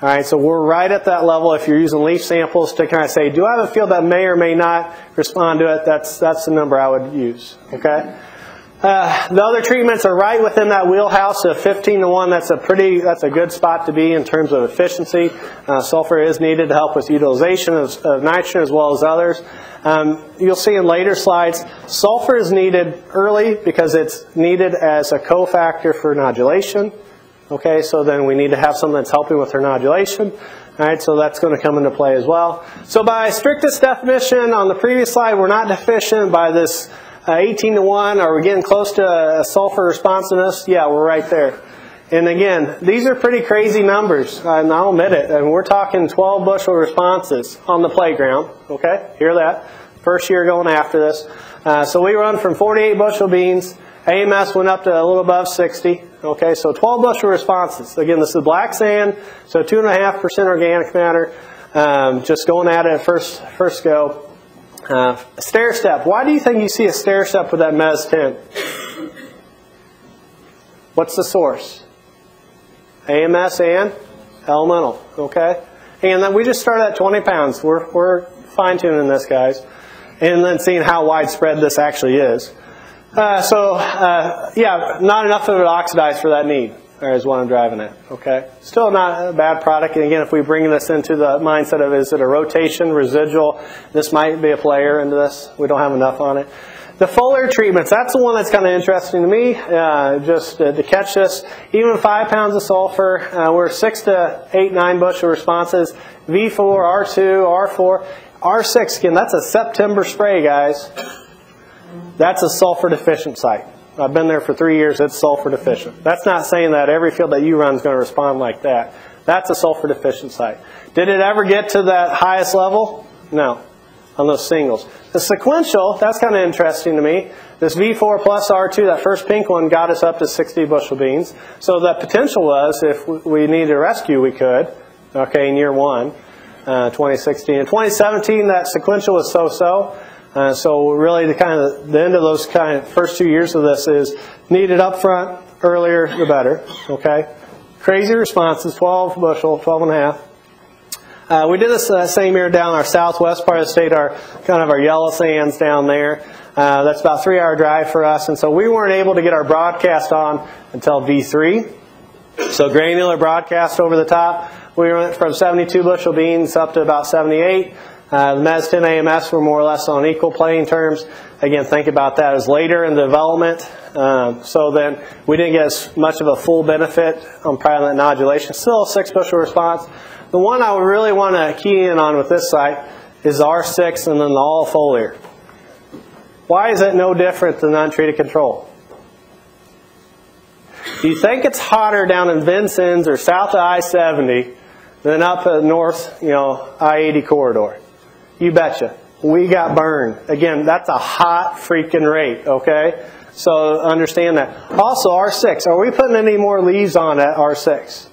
right, so we're right at that level if you're using leaf samples to kind of say, do I have a field that may or may not respond to it? That's, that's the number I would use. Okay. Uh, the other treatments are right within that wheelhouse of fifteen to one. That's a pretty, that's a good spot to be in terms of efficiency. Uh, sulfur is needed to help with utilization of, of nitrogen as well as others. Um, you'll see in later slides, sulfur is needed early because it's needed as a cofactor for nodulation. Okay, so then we need to have something that's helping with her nodulation. All right, so that's going to come into play as well. So by strictest definition on the previous slide, we're not deficient by this. Uh, eighteen to one, are we getting close to uh, sulfur responsiveness? Yeah, we're right there. And again, these are pretty crazy numbers, uh, and I'll admit it. And we're talking twelve bushel responses on the playground. Okay, hear that? First year going after this. Uh, so we run from forty-eight bushel beans. A M S went up to a little above sixty. Okay, so twelve bushel responses. Again, this is black sand, so two and a half percent organic matter. Um, just going at it first, first go. Uh, stair step. Why do you think you see a stair step with that mesotem? What's the source? A M S and elemental. Okay, and then we just started at twenty pounds. We're we're fine tuning this, guys, and then seeing how widespread this actually is. Uh, so uh, yeah, not enough of it oxidized for that need. Is what I'm driving at. Okay, still not a bad product. And again, if we bring this into the mindset of is it a rotation residual, this might be a player into this. We don't have enough on it. The foliar treatments. That's the one that's kind of interesting to me. Uh, just to, to catch this, even five pounds of sulfur, uh, we're six to eight, nine bushel responses. V four, R two, R four, R six. Again, that's a September spray, guys. That's a sulfur deficient site. I've been there for three years, it's sulfur deficient. That's not saying that every field that you run is going to respond like that. That's a sulfur deficient site. Did it ever get to that highest level? No, on those singles. The sequential, that's kind of interesting to me. This V four plus R two, that first pink one, got us up to sixty bushel beans. So the potential was, if we needed a rescue, we could, okay, in year one, uh, twenty sixteen. In twenty seventeen, that sequential was so-so. Uh, so really the kind of the end of those kind of first two years of this is needed up front, earlier the better, okay? Crazy responses, twelve bushel, twelve and a half. Uh, we did this uh, same year down our southwest part of the state, our kind of our yellow sands down there. Uh, that's about a three hour drive for us, and so we weren't able to get our broadcast on until V three. So granular broadcast over the top. We went from seventy-two bushel beans up to about seventy-eight. Uh, the MES ten A M S were more or less on equal playing terms. Again, think about that as later in development. Um, so then we didn't get as much of a full benefit on pyrolate nodulation. Still a six bushel response. The one I really want to key in on with this site is R six and then the all foliar. Why is it no different than untreated control? Do you think it's hotter down in Vincennes or south of I seventy than up north, you know, I eighty corridor? You betcha. We got burned. Again, that's a hot freaking rate, okay? So understand that. Also, R six. Are we putting any more leaves on at R six?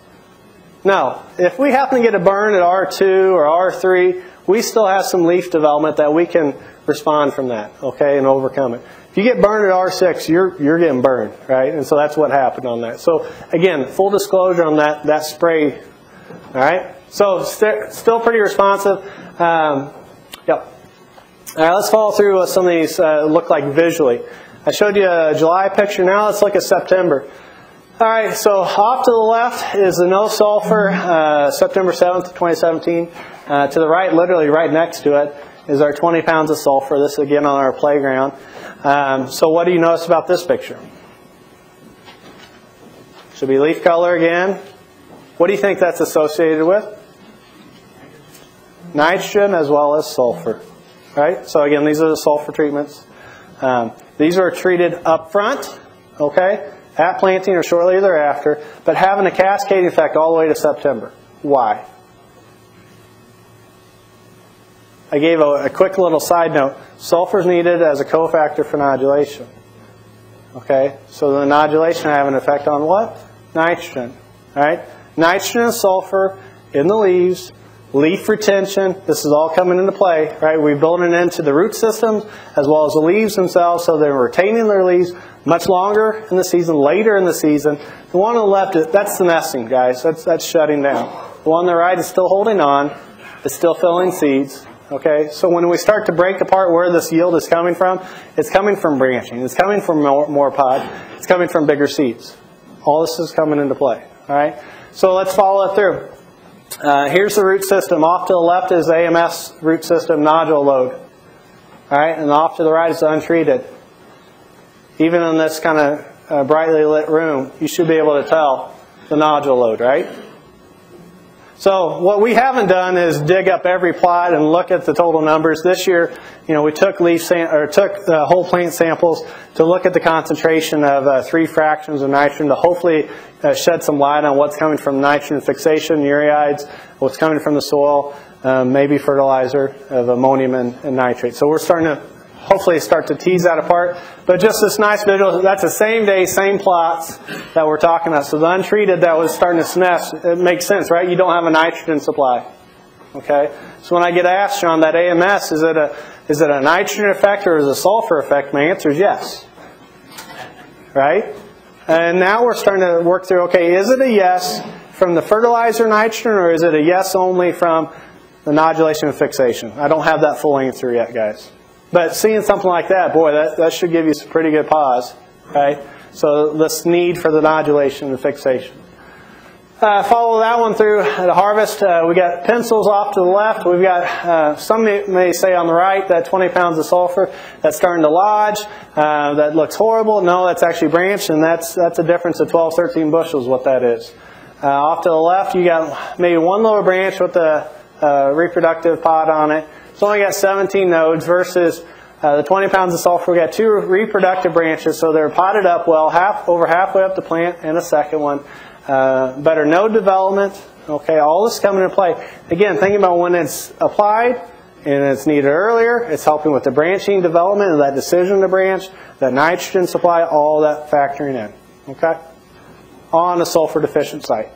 No. If we happen to get a burn at R two or R three, we still have some leaf development that we can respond from that, okay, and overcome it. If you get burned at R six, you're, you're getting burned, right? And so that's what happened on that. So, again, full disclosure on that, that spray, all right? So st still pretty responsive. Um, Yep. All right, let's follow through what some of these uh, look like visually. I showed you a July picture. Now let's look at September. All right, so off to the left is the no sulfur, uh, September seventh, twenty seventeen. Uh, to the right, literally right next to it, is our twenty pounds of sulfur. This is, again, on our playground. Um, so what do you notice about this picture? Should be leaf color again. What do you think that's associated with? Nitrogen as well as sulfur, right? So again, these are the sulfur treatments. Um, these are treated up front, okay, at planting or shortly thereafter, but having a cascading effect all the way to September. Why? I gave a, a quick little side note. Sulfur is needed as a cofactor for nodulation, okay? So the nodulation have an effect on what? Nitrogen, right? Nitrogen and sulfur in the leaves. Leaf retention, this is all coming into play, right? We're building it into the root systems as well as the leaves themselves, so they're retaining their leaves much longer in the season, later in the season. The one on the left, that's the nesting, guys. That's, that's shutting down. The one on the right is still holding on. It's still filling seeds, okay? So when we start to break apart where this yield is coming from, it's coming from branching. It's coming from more, more pod. It's coming from bigger seeds. All this is coming into play, all right? So let's follow it through. Uh, here's the root system. Off to the left is A M S root system nodule load. All right, and off to the right is untreated. Even in this kind of uh, brightly lit room, you should be able to tell the nodule load, right? So what we haven't done is dig up every plot and look at the total numbers. This year, you know, we took leaf or took the whole plant samples to look at the concentration of uh, three fractions of nitrogen to hopefully uh, shed some light on what's coming from nitrogen fixation, ureides, what's coming from the soil, uh, maybe fertilizer of ammonium and, and nitrate. So we're starting to hopefully start to tease that apart. But just this nice visual, that's the same day, same plots that we're talking about. So the untreated that was starting to senesce, it makes sense, right? You don't have a nitrogen supply, okay? So when I get asked, Shaun, that A M S, is it a, is it a nitrogen effect or is it a sulfur effect? My answer is yes, right? And now we're starting to work through, okay, is it a yes from the fertilizer nitrogen or is it a yes only from the nodulation and fixation? I don't have that full answer yet, guys. But seeing something like that, boy, that, that should give you some pretty good pause, right? So this need for the nodulation and fixation. Uh, follow that one through the harvest. Uh, we got pencils off to the left. We've got, uh, some may, may say on the right, that twenty pounds of sulfur that's starting to lodge. Uh, that looks horrible. No, that's actually branched, and that's, that's a difference of twelve, thirteen bushels what that is. Uh, off to the left, you got maybe one lower branch with the uh, reproductive pod on it. It's only got seventeen nodes versus Uh, the twenty pounds of sulfur, we got two reproductive branches, so they're potted up well, half over halfway up the plant, and a second one. Uh, better node development. Okay, all this is coming into play. Again, thinking about when it's applied and it's needed earlier, it's helping with the branching development and that decision to branch, that nitrogen supply, all that factoring in. Okay, on a sulfur deficient site.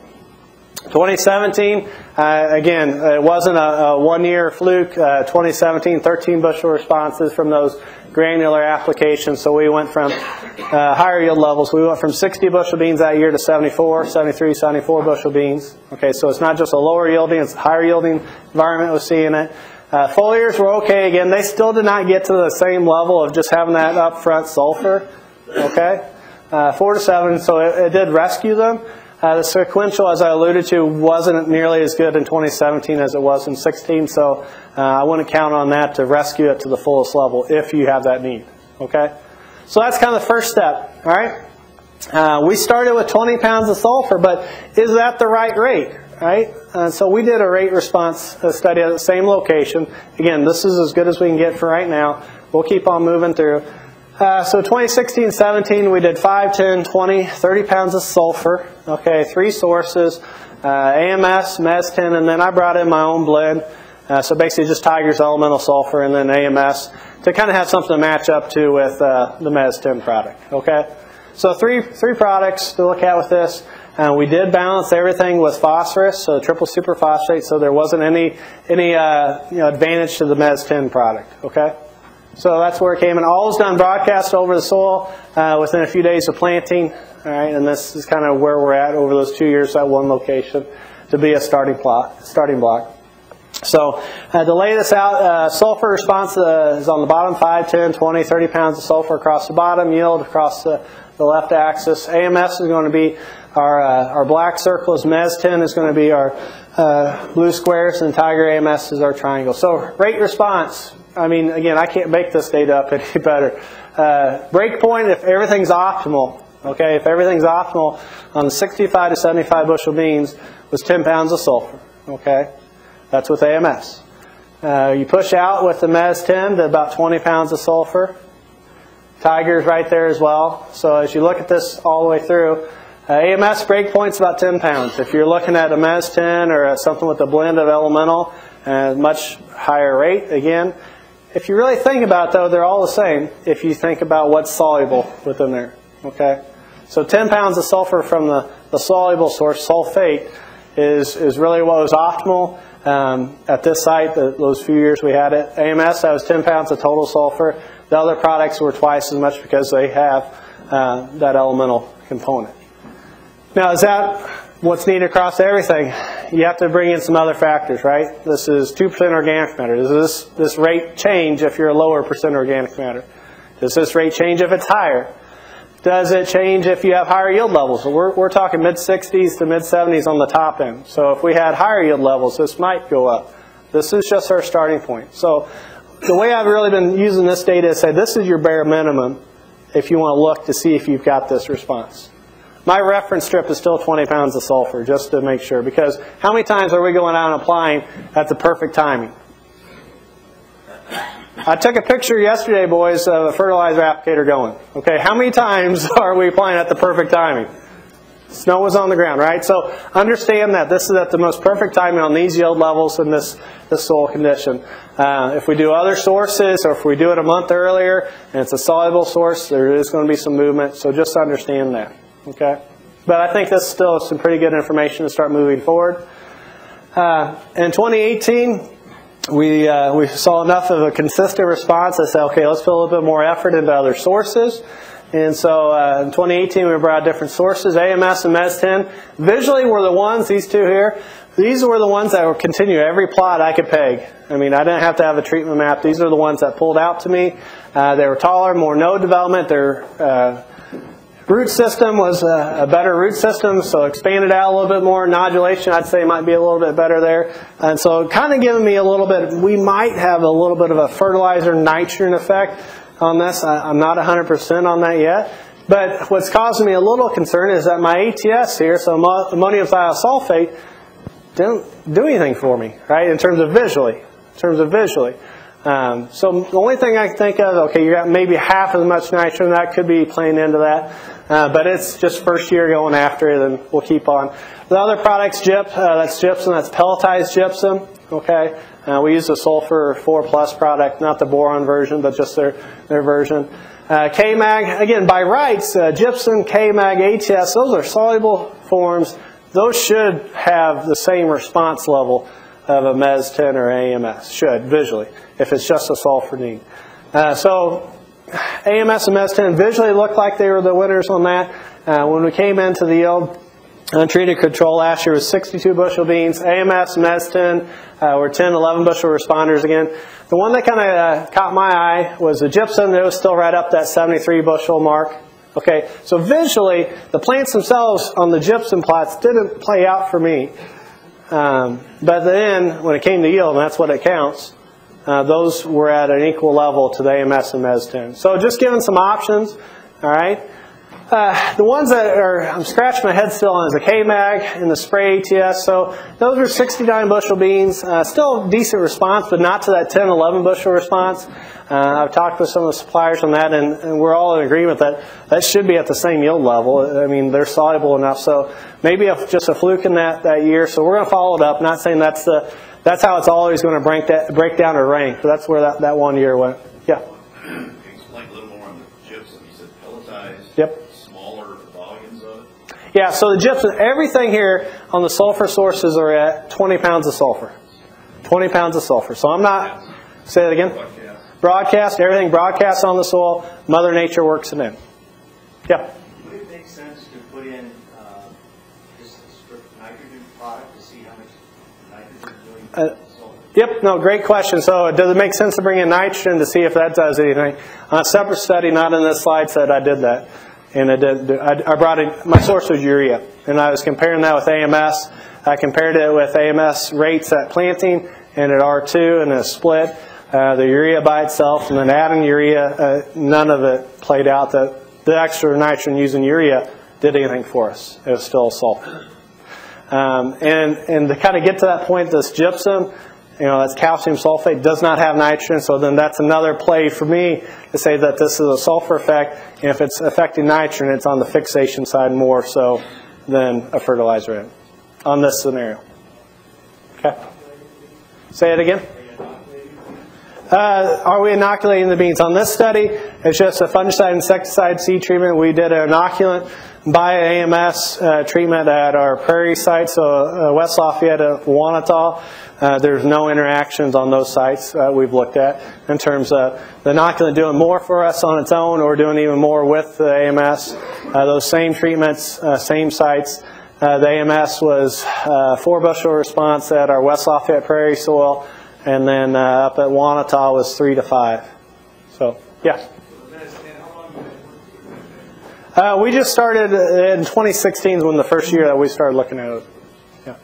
twenty seventeen, uh, again, it wasn't a, a one-year fluke. Uh, twenty seventeen, thirteen bushel responses from those granular applications. So we went from uh, higher yield levels. We went from sixty bushel beans that year to seventy-four, seventy-three, seventy-four bushel beans. Okay, so it's not just a lower yielding, it's a higher yielding environment we're seeing it. Uh, foliars were okay. Again, they still did not get to the same level of just having that upfront sulfur. Okay, uh, four to seven, so it, it did rescue them. Uh, the sequential, as I alluded to, wasn't nearly as good in twenty seventeen as it was in sixteen, so uh, I wouldn't count on that to rescue it to the fullest level if you have that need. Okay, so that's kind of the first step. All right, uh, we started with twenty pounds of sulfur, but is that the right rate? Right, uh, so we did a rate response study at the same location. Again, this is as good as we can get for right now. We'll keep on moving through. Uh, so twenty sixteen seventeen, we did five, ten, twenty, thirty pounds of sulfur. Okay, three sources, uh, A M S, Mez ten, and then I brought in my own blend. Uh, so basically just Tiger's elemental sulfur and then A M S to kind of have something to match up to with uh, the Mez ten product. Okay, so three, three products to look at with this. Uh, we did balance everything with phosphorus, so triple superphosphate, so there wasn't any, any uh, you know, advantage to the Mez ten product. Okay. So that's where it came, and all is done broadcast over the soil uh, within a few days of planting. All right, and this is kind of where we're at over those two years at one location to be a starting plot, starting block. So uh, to lay this out, uh, sulfur response uh, is on the bottom, five, ten, twenty, thirty pounds of sulfur across the bottom, yield across the, the left axis. A M S is going to be our, uh, our black circles, Mez ten is going to be our uh, blue squares, and Tiger A M S is our triangle. So rate response. I mean, again, I can't make this data up any better. Uh, breakpoint, if everything's optimal, okay, if everything's optimal on the sixty-five to seventy-five bushel beans was ten pounds of sulfur, okay? That's with A M S. Uh, you push out with the Mez ten to about twenty pounds of sulfur. Tiger's right there as well. So as you look at this all the way through, uh, A M S breakpoint's about ten pounds. If you're looking at a Mez ten or something with a blend of elemental, uh, much higher rate again. If you really think about it, though, they're all the same if you think about what's soluble within there, okay? So ten pounds of sulfur from the, the soluble source, sulfate, is, is really what was optimal um, at this site, the, those few years we had it. A M S, that was ten pounds of total sulfur. The other products were twice as much because they have uh, that elemental component. Now, is that what's needed across everything? You have to bring in some other factors, right? This is two percent organic matter. Does this, this rate change if you're a lower percent organic matter? Does this rate change if it's higher? Does it change if you have higher yield levels? So we're, we're talking mid sixties to mid seventies on the top end. So if we had higher yield levels, this might go up. This is just our starting point. So the way I've really been using this data is say this is your bare minimum if you want to look to see if you've got this response. My reference strip is still twenty pounds of sulfur, just to make sure, because how many times are we going out and applying at the perfect timing? I took a picture yesterday, boys, of a fertilizer applicator going. Okay, how many times are we applying at the perfect timing? Snow was on the ground, right? So understand that this is at the most perfect timing on these yield levels in this, this soil condition. Uh, if we do other sources, or if we do it a month earlier, and it's a soluble source, there is going to be some movement, so just understand that. Okay, but I think this is still some pretty good information to start moving forward. Uh, in twenty eighteen, we, uh, we saw enough of a consistent response. I said, okay, let's put a little bit more effort into other sources. And so uh, in twenty eighteen, we brought different sources, A M S and Mez ten. Visually were the ones, these two here, these were the ones that would continue every plot I could peg. I mean, I didn't have to have a treatment map. These are the ones that pulled out to me. Uh, they were taller, more node development. They're... Uh, root system was a, a better root system, so expanded out a little bit more. Nodulation, I'd say, might be a little bit better there. And so kind of giving me a little bit, we might have a little bit of a fertilizer nitrogen effect on this. I, I'm not one hundred percent on that yet. But what's causing me a little concern is that my A T S here, so ammonium thiosulfate, didn't do anything for me, right, in terms of visually, in terms of visually. Um, so the only thing I can think of, okay, you got maybe half as much nitrogen, that could be playing into that, uh, but it's just first year going after it, and we'll keep on. The other product's gyps, uh, that's gypsum, that's pelletized gypsum, okay. Uh, we use the sulfur four plus product, not the boron version, but just their, their version. Uh, K mag, again, by rights, uh, gypsum, K mag, H S, those are soluble forms. Those should have the same response level of a mes ten or A M S, should, visually, if it's just a sulfurnine. Uh, so A M S and mes ten visually looked like they were the winners on that. Uh, when we came into the yield, untreated control last year was sixty-two bushel beans. A M S and mes ten uh, were ten, eleven bushel responders again. The one that kind of uh, caught my eye was the gypsum. It was still right up that seventy-three bushel mark. Okay, so visually, the plants themselves on the gypsum plots didn't play out for me. Um, but then, when it came to yield, and that's what it counts, uh, those were at an equal level to the A M S and mes ten. So just giving some options, all right? Uh, the ones that are, I'm scratching my head still on, is the K mag and the spray A T S. So those are sixty-nine bushel beans. Uh, still decent response, but not to that ten, eleven bushel response. Uh, I've talked with some of the suppliers on that, and, and we're all in agreement that that should be at the same yield level. I mean, they're soluble enough. So maybe a, just a fluke in that, that year. So we're going to follow it up. Not saying that's, the, that's how it's always going to break, that, break down or rank, but that's where that, that one year went. Yeah? Can you explain a little more on the gypsum? You said pelletized. Yep. Yeah, so the gypsum, everything here on the sulfur sources are at twenty pounds of sulfur. twenty pounds of sulfur. So I'm not, say that again? Broadcast. Broadcast, everything broadcast on the soil. Mother Nature works it in. Yeah? Would it make sense to put in uh, just a strip of nitrogen product to see how much nitrogen is doing uh, sulfur? Yep, no, great question. So does it make sense to bring in nitrogen to see if that does anything? On a separate study, not in this slide, said I did that. And I, did, I brought in, my source was urea, and I was comparing that with A M S. I compared it with A M S rates at planting and at R two and a split, uh, the urea by itself, and then adding urea, uh, none of it played out. The, the extra nitrogen using urea did anything for us. It was still sulfur. Um, and, and to kind of get to that point, this gypsum, you know, that's calcium sulfate, does not have nitrogen, so then that's another play for me to say that this is a sulfur effect, and if it's affecting nitrogen, it's on the fixation side more so than a fertilizer in, on this scenario. Okay. Say it again. Uh, are we inoculating the beans? On this study, it's just a fungicide, insecticide, seed treatment. We did an inoculant by A M S uh, treatment at our prairie site, so uh, West Lafayette, uh, Wanatah. Uh, there's no interactions on those sites uh, we've looked at in terms of the inoculant doing more for us on its own or doing even more with the A M S. Uh, those same treatments, uh, same sites. Uh, the A M S was uh, four bushel response at our West Lafayette prairie soil. And then uh, up at Wanatah was three to five. So, yeah. Uh, we just started in twenty sixteen when the first year that we started looking at it. Yeah.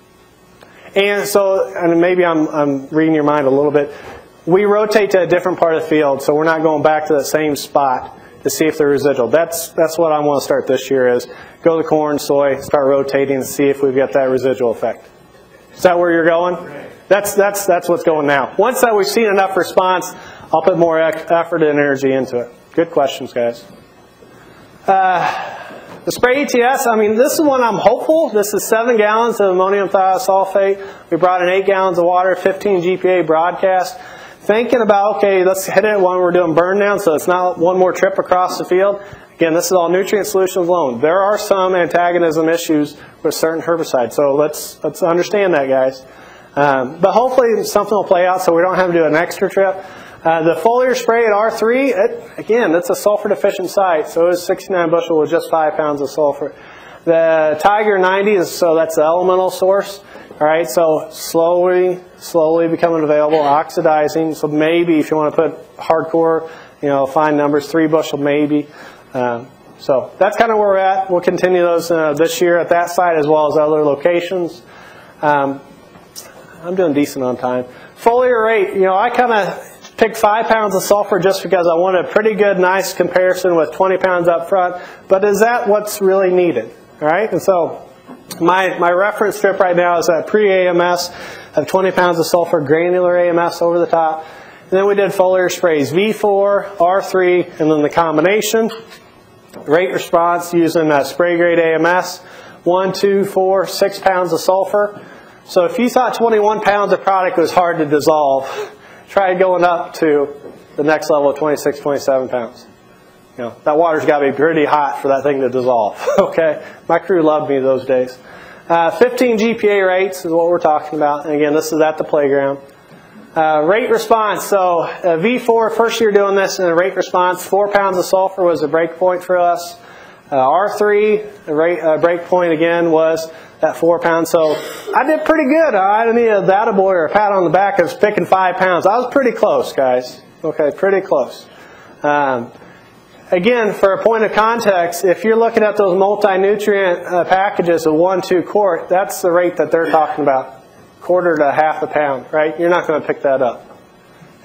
And so, and maybe I'm, I'm reading your mind a little bit. We rotate to a different part of the field, so we're not going back to the same spot to see if they're residual. That's, that's what I want to start this year is go to corn, soy, start rotating and see if we've got that residual effect. Is that where you're going? Right. That's, that's, that's what's going now. Once that we've seen enough response, I'll put more effort and energy into it. Good questions, guys. Uh, the spray E T S, I mean, this is one I'm hopeful. This is seven gallons of ammonium thiosulfate. We brought in eight gallons of water, fifteen G P A broadcast. Thinking about, okay, let's hit it when we're doing burn down, so it's not one more trip across the field. Again, this is all nutrient solutions alone. There are some antagonism issues with certain herbicides, so let's, let's understand that, guys. Um, but hopefully something will play out so we don't have to do an extra trip. Uh, the foliar spray at R three, it, again, that's a sulfur deficient site, so it was sixty-nine bushel with just five pounds of sulfur. The Tiger ninety, is, so that's the elemental source. All right, so slowly, slowly becoming available, oxidizing. So maybe if you want to put hardcore, you know, fine numbers, three bushel maybe. Um, so that's kind of where we're at. We'll continue those uh, this year at that site as well as other locations. Um, I'm doing decent on time. Foliar rate, you know, I kind of picked five pounds of sulfur just because I wanted a pretty good, nice comparison with twenty pounds up front. But is that what's really needed? All right, and so my, my reference strip right now is a pre-A M S of twenty pounds of sulfur, granular A M S over the top. Then we did foliar sprays V four, R three, and then the combination. Rate response using uh, spray grade A M S, one, two, four, six pounds of sulfur. So if you thought twenty-one pounds of product was hard to dissolve, try going up to the next level of twenty-six, twenty-seven pounds. You know, that water's got to be pretty hot for that thing to dissolve. Okay, my crew loved me those days. Uh, fifteen G P A rates is what we're talking about. And again, this is at the playground. Uh, rate response, so uh, V four, first year doing this, and the rate response, four pounds of sulfur was a break point for us. Uh, R three, the rate, uh, break point again was that four pounds. So I did pretty good. I didn't need a attaboy or a pat on the back. I was picking five pounds. I was pretty close, guys. Okay, pretty close. Um, Again, for a point of context, if you're looking at those multi-nutrient uh, packages of one, two quart, that's the rate that they're talking about, quarter to half a pound, right? You're not going to pick that up.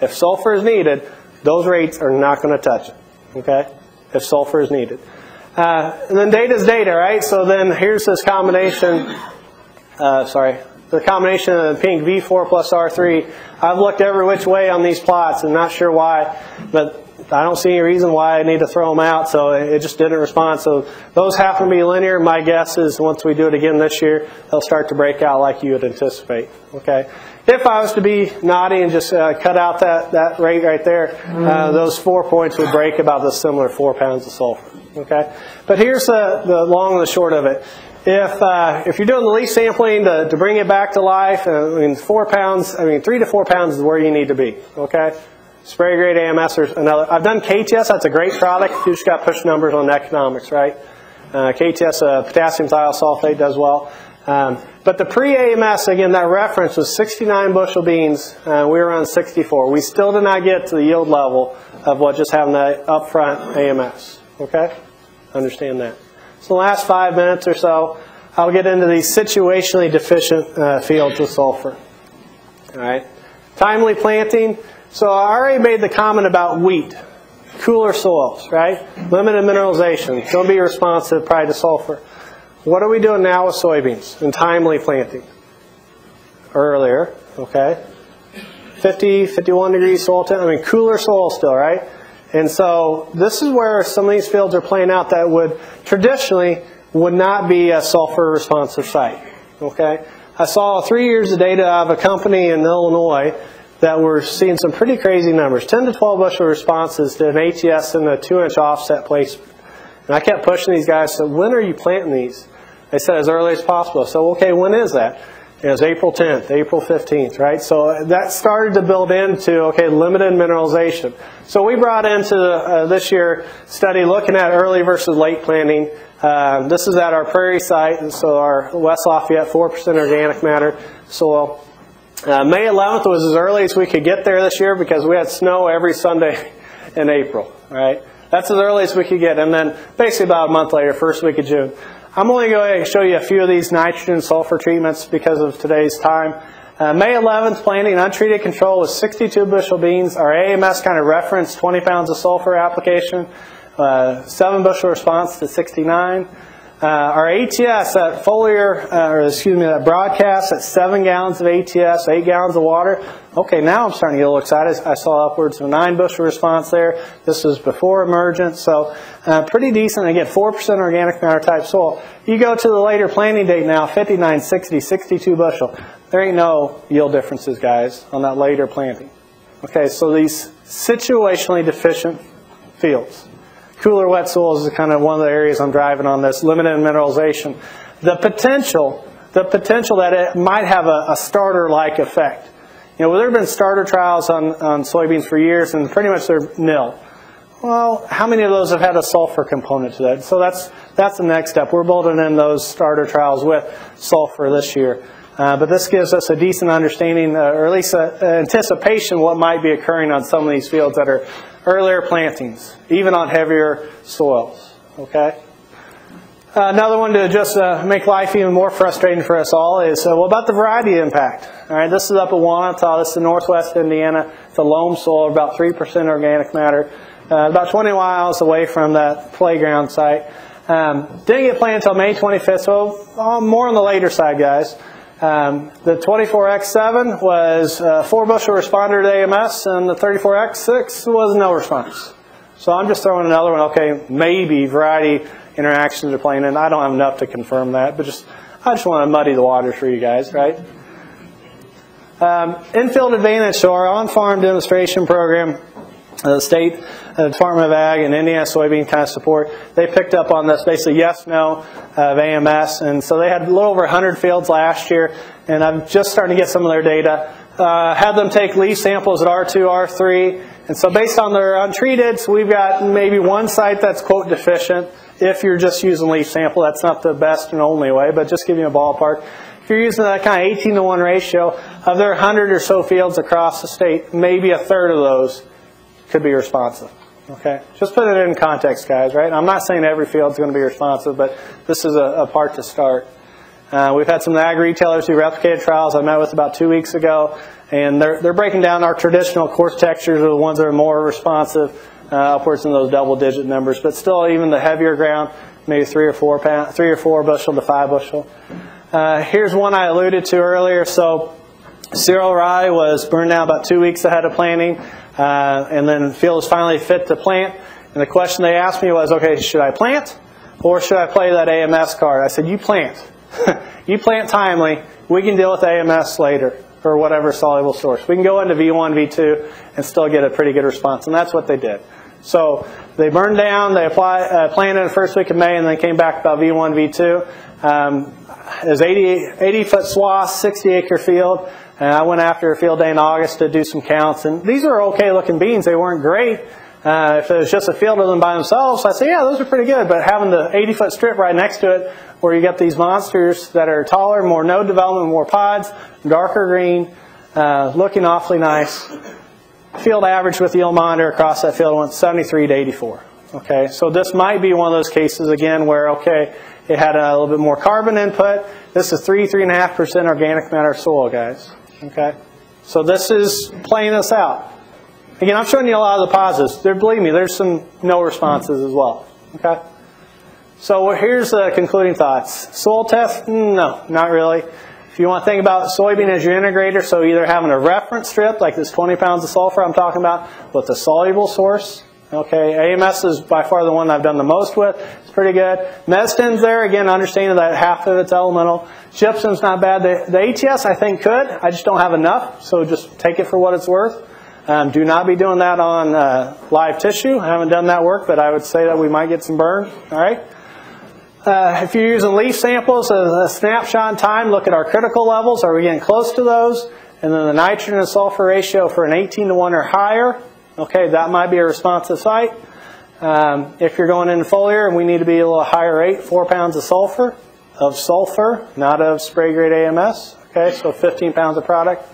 If sulfur is needed, those rates are not going to touch it, okay, if sulfur is needed. Uh, and then data is data, right? So then here's this combination, uh, sorry, the combination of the pink V four plus R three. I've looked every which way on these plots and not sure why, but I don't see any reason why I need to throw them out, so it just didn't respond. So those happen to be linear. My guess is once we do it again this year, they'll start to break out like you would anticipate. Okay. If I was to be naughty and just uh, cut out that, that rate right there, uh, those four points would break about the similar four pounds of sulfur. Okay. But here's the, the long and the short of it. If, uh, if you're doing the leaf sampling to, to bring it back to life, uh, I mean, four pounds, I mean, three to four pounds is where you need to be. Okay. Spray grade A M S or another. I've done K T S. That's a great product. You just got push numbers on economics, right? Uh, K T S, uh, potassium thiosulfate, does well. Um, but the pre-A M S, again, that reference was sixty-nine bushel beans. Uh, we were on sixty-four. We still did not get to the yield level of what just having the upfront A M S. Okay? Understand that. So the last five minutes or so, I'll get into these situationally deficient uh, fields with sulfur. All right. Timely planting. So I already made the comment about wheat, cooler soils, right? Limited mineralization, it's going to be responsive probably to sulfur. What are we doing now with soybeans and timely planting? Earlier, okay? fifty, fifty-one degree soil temperature, I mean cooler soil still, right? And so this is where some of these fields are playing out that would traditionally would not be a sulfur responsive site, okay? I saw three years of data of a company in Illinois that we're seeing some pretty crazy numbers, ten to twelve bushel responses to an A T S and a two inch offset placement. And I kept pushing these guys, so when are you planting these? They said as early as possible. So okay, when is that? It was April tenth, April fifteenth, right? So that started to build into, okay, limited mineralization. So we brought into uh, this year study looking at early versus late planting. Uh, this is at our prairie site, and so our West Lafayette, four percent organic matter soil. Uh, May eleventh was as early as we could get there this year because we had snow every Sunday in April, right? That's as early as we could get. And then basically about a month later, first week of June. I'm only going to show you a few of these nitrogen sulfur treatments because of today's time. Uh, May eleventh, planting untreated control with sixty-two bushel beans. Our A M S kind of referenced twenty pounds of sulfur application, uh, seven bushel response to sixty-nine. Uh, our A T S, that foliar, uh, or excuse me, that broadcast, that's seven gallons of A T S, eight gallons of water. Okay, now I'm starting to get a little excited. I saw upwards of a nine bushel response there. This was before emergence, so uh, pretty decent. Again, four percent organic matter type soil. You go to the later planting date now, fifty-nine, sixty, sixty-two bushel. There ain't no yield differences, guys, on that later planting. Okay, so these situationally deficient fields. Cooler wet soils is kind of one of the areas I'm driving on this, limited mineralization. The potential, the potential that it might have a, a starter-like effect. You know, well, there have been starter trials on, on soybeans for years, and pretty much they're nil. Well, how many of those have had a sulfur component to that? So that's, that's the next step. We're building in those starter trials with sulfur this year. Uh, but this gives us a decent understanding, uh, or at least a, a anticipation of what might be occurring on some of these fields that are earlier plantings, even on heavier soils. Okay. Uh, another one to just uh, make life even more frustrating for us all is, uh, well, about the variety impact. All right, this is up at Wanata. This is in northwest Indiana. It's a loam soil, about three percent organic matter, uh, about twenty miles away from that playground site. Um, didn't get planted until May twenty-fifth, so uh, more on the later side, guys. Um, the twenty-four X seven was uh, four bushel responder to A M S, and the thirty-four X six was no response. So I'm just throwing another one. Okay, maybe variety interactions are playing in. I don't have enough to confirm that, but just I just want to muddy the waters for you guys, right? Um, Infield Advantage, so our on-farm demonstration program, the state uh, Department of Ag and Indiana Soybean kind of support, they picked up on this basically yes, no of A M S. And so they had a little over one hundred fields last year, and I'm just starting to get some of their data. Uh, had them take leaf samples at R two, R three, and so based on their untreated, so we've got maybe one site that's quote deficient. If you're just using leaf sample, that's not the best and only way, but just give you a ballpark. If you're using that kind of eighteen to one ratio, of their one hundred or so fields across the state, maybe a third of those could be responsive. Okay, just put it in context, guys, right? I'm not saying every field is going to be responsive, but this is a, a part to start. Uh, we've had some ag retailers who replicated trials I met with about two weeks ago, and they're, they're breaking down our traditional coarse textures are the ones that are more responsive, uh, upwards in those double-digit numbers, but still even the heavier ground, maybe three or four, pound, three or four bushel to five bushel. Uh, here's one I alluded to earlier. So cereal rye was burned down about two weeks ahead of planting. Uh, and then field was finally fit to plant. And the question they asked me was, okay, should I plant or should I play that A M S card? I said, you plant. You plant timely. We can deal with A M S later or whatever soluble source. We can go into V one, V two and still get a pretty good response. And that's what they did. So they burned down, they apply, uh, planted the first week of May, and then came back about V one, V two. Um, it was eighty, eighty foot swath, sixty acre field. And I went after a field day in August to do some counts. And these were okay looking beans. They weren't great. Uh, if it was just a field of them by themselves, I'd say, yeah, those are pretty good. But having the eighty foot strip right next to it where you get these monsters that are taller, more node development, more pods, darker green, uh, looking awfully nice. Field average with the yield monitor across that field went seventy-three to eighty-four. Okay, so this might be one of those cases again where, okay, it had a little bit more carbon input. This is three, three and a half percent organic matter soil, guys. Okay, so this is playing this out. Again, I'm showing you a lot of the positives. There, believe me, there's some no responses as well. Okay, so here's the concluding thoughts. Soil test? No, not really. If you want to think about soybean as your integrator, so either having a reference strip like this twenty pounds of sulfur I'm talking about with a soluble source. Okay, A M S is by far the one I've done the most with. It's pretty good. Mestin's there, again, understanding that half of it's elemental. Gypsum's not bad. The, the A T S I think could. I just don't have enough, so just take it for what it's worth. Um, do not be doing that on uh, live tissue. I haven't done that work, but I would say that we might get some burn. All right. Uh, if you're using leaf samples as a snapshot in time, look at our critical levels. Are we getting close to those? And then the nitrogen and sulfur ratio for an eighteen to one or higher. Okay, that might be a responsive site. Um, if you're going into foliar and we need to be a little higher rate, four pounds of sulfur, of sulfur, not of spray grade A M S. Okay, so fifteen pounds of product.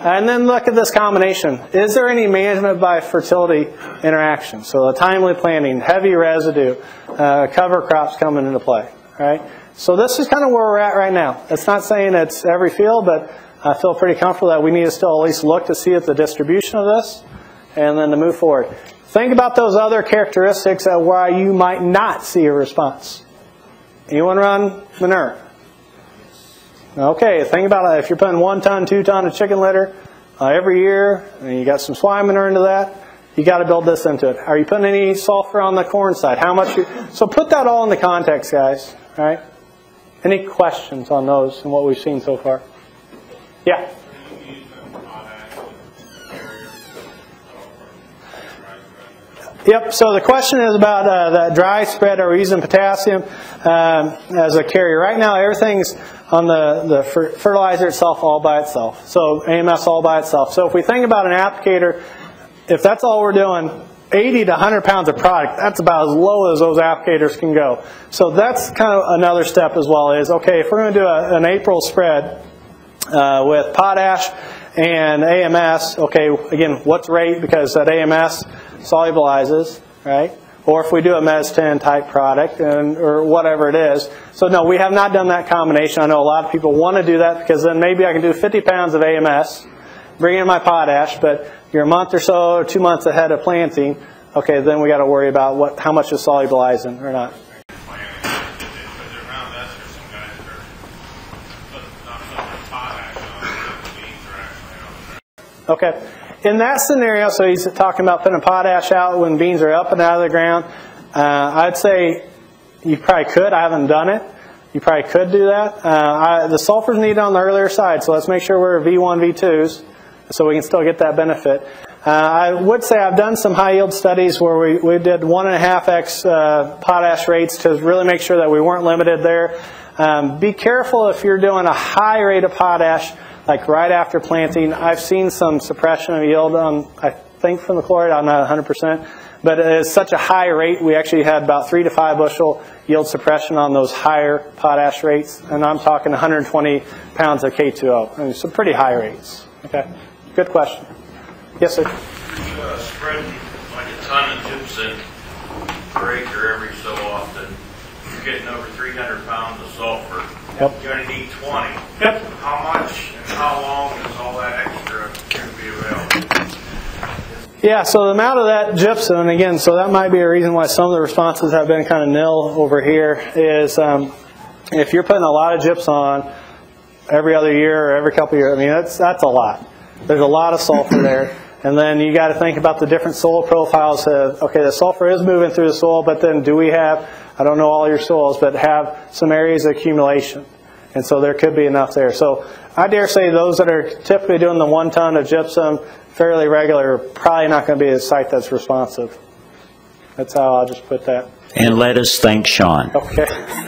And then look at this combination. Is there any management by fertility interaction? So the timely planting, heavy residue, uh, cover crops coming into play. Right? So this is kind of where we're at right now. It's not saying it's every field, but I feel pretty comfortable that we need to still at least look to see at the distribution of this, and then to move forward. Think about those other characteristics of why you might not see a response. Anyone run manure? Okay, think about it. If you're putting one ton, two ton of chicken litter uh, every year, and you got some swine manure into that, you got to build this into it. Are you putting any sulfur on the corn side? How much? You, so put that all in the context, guys. All right. Any questions on those and what we've seen so far? Yeah. Yep, so the question is about uh, that dry spread. Are we using potassium um, as a carrier? Right now, everything's on the, the fer fertilizer itself all by itself. So A M S all by itself. So if we think about an applicator, if that's all we're doing, eighty to one hundred pounds of product, that's about as low as those applicators can go. So that's kind of another step as well is, okay, if we're going to do a, an April spread uh, with potash and A M S, okay, again, what's rate? Because that A M S solubilizes, right? Or if we do a Mez ten type product and or whatever it is. So no, we have not done that combination. I know a lot of people want to do that because then maybe I can do fifty pounds of A M S, bring in my potash, but you're a month or so or two months ahead of planting, okay, then we got to worry about what how much is solubilizing or not. Okay. In that scenario, so he's talking about putting potash out when beans are up and out of the ground. Uh, I'd say you probably could. I haven't done it. You probably could do that. Uh, I, the sulfur's needed on the earlier side, so let's make sure we're V one, V twos so we can still get that benefit. Uh, I would say I've done some high-yield studies where we, we did one and a half X uh, potash rates to really make sure that we weren't limited there. Um, be careful if you're doing a high rate of potash, like right after planting. I've seen some suppression of yield, on, I think, from the chloride. I'm not one hundred percent. But it is such a high rate, we actually had about three to five bushel yield suppression on those higher potash rates. And I'm talking one hundred twenty pounds of K two O. I mean, some pretty high rates. Okay. Good question. Yes, sir? Uh, spread like a ton of gypsum per acre every so often. You're getting over three hundred pounds of sulfur. Yep. You're going to need twenty. Yep. How much and how long is all that extra going to be available? Yeah, so the amount of that gypsum, and again, so that might be a reason why some of the responses have been kind of nil over here, is um, if you're putting a lot of gypsum on every other year or every couple of years, I mean, that's, that's a lot. There's a lot of sulfur there. And then you got to think about the different soil profiles of, okay, the sulfur is moving through the soil, but then do we have, I don't know all your soils, but have some areas of accumulation. And so there could be enough there. So I dare say those that are typically doing the one ton of gypsum fairly regular, probably not going to be a site that's responsive. That's how I'll just put that. And let us thank Shaun. Okay.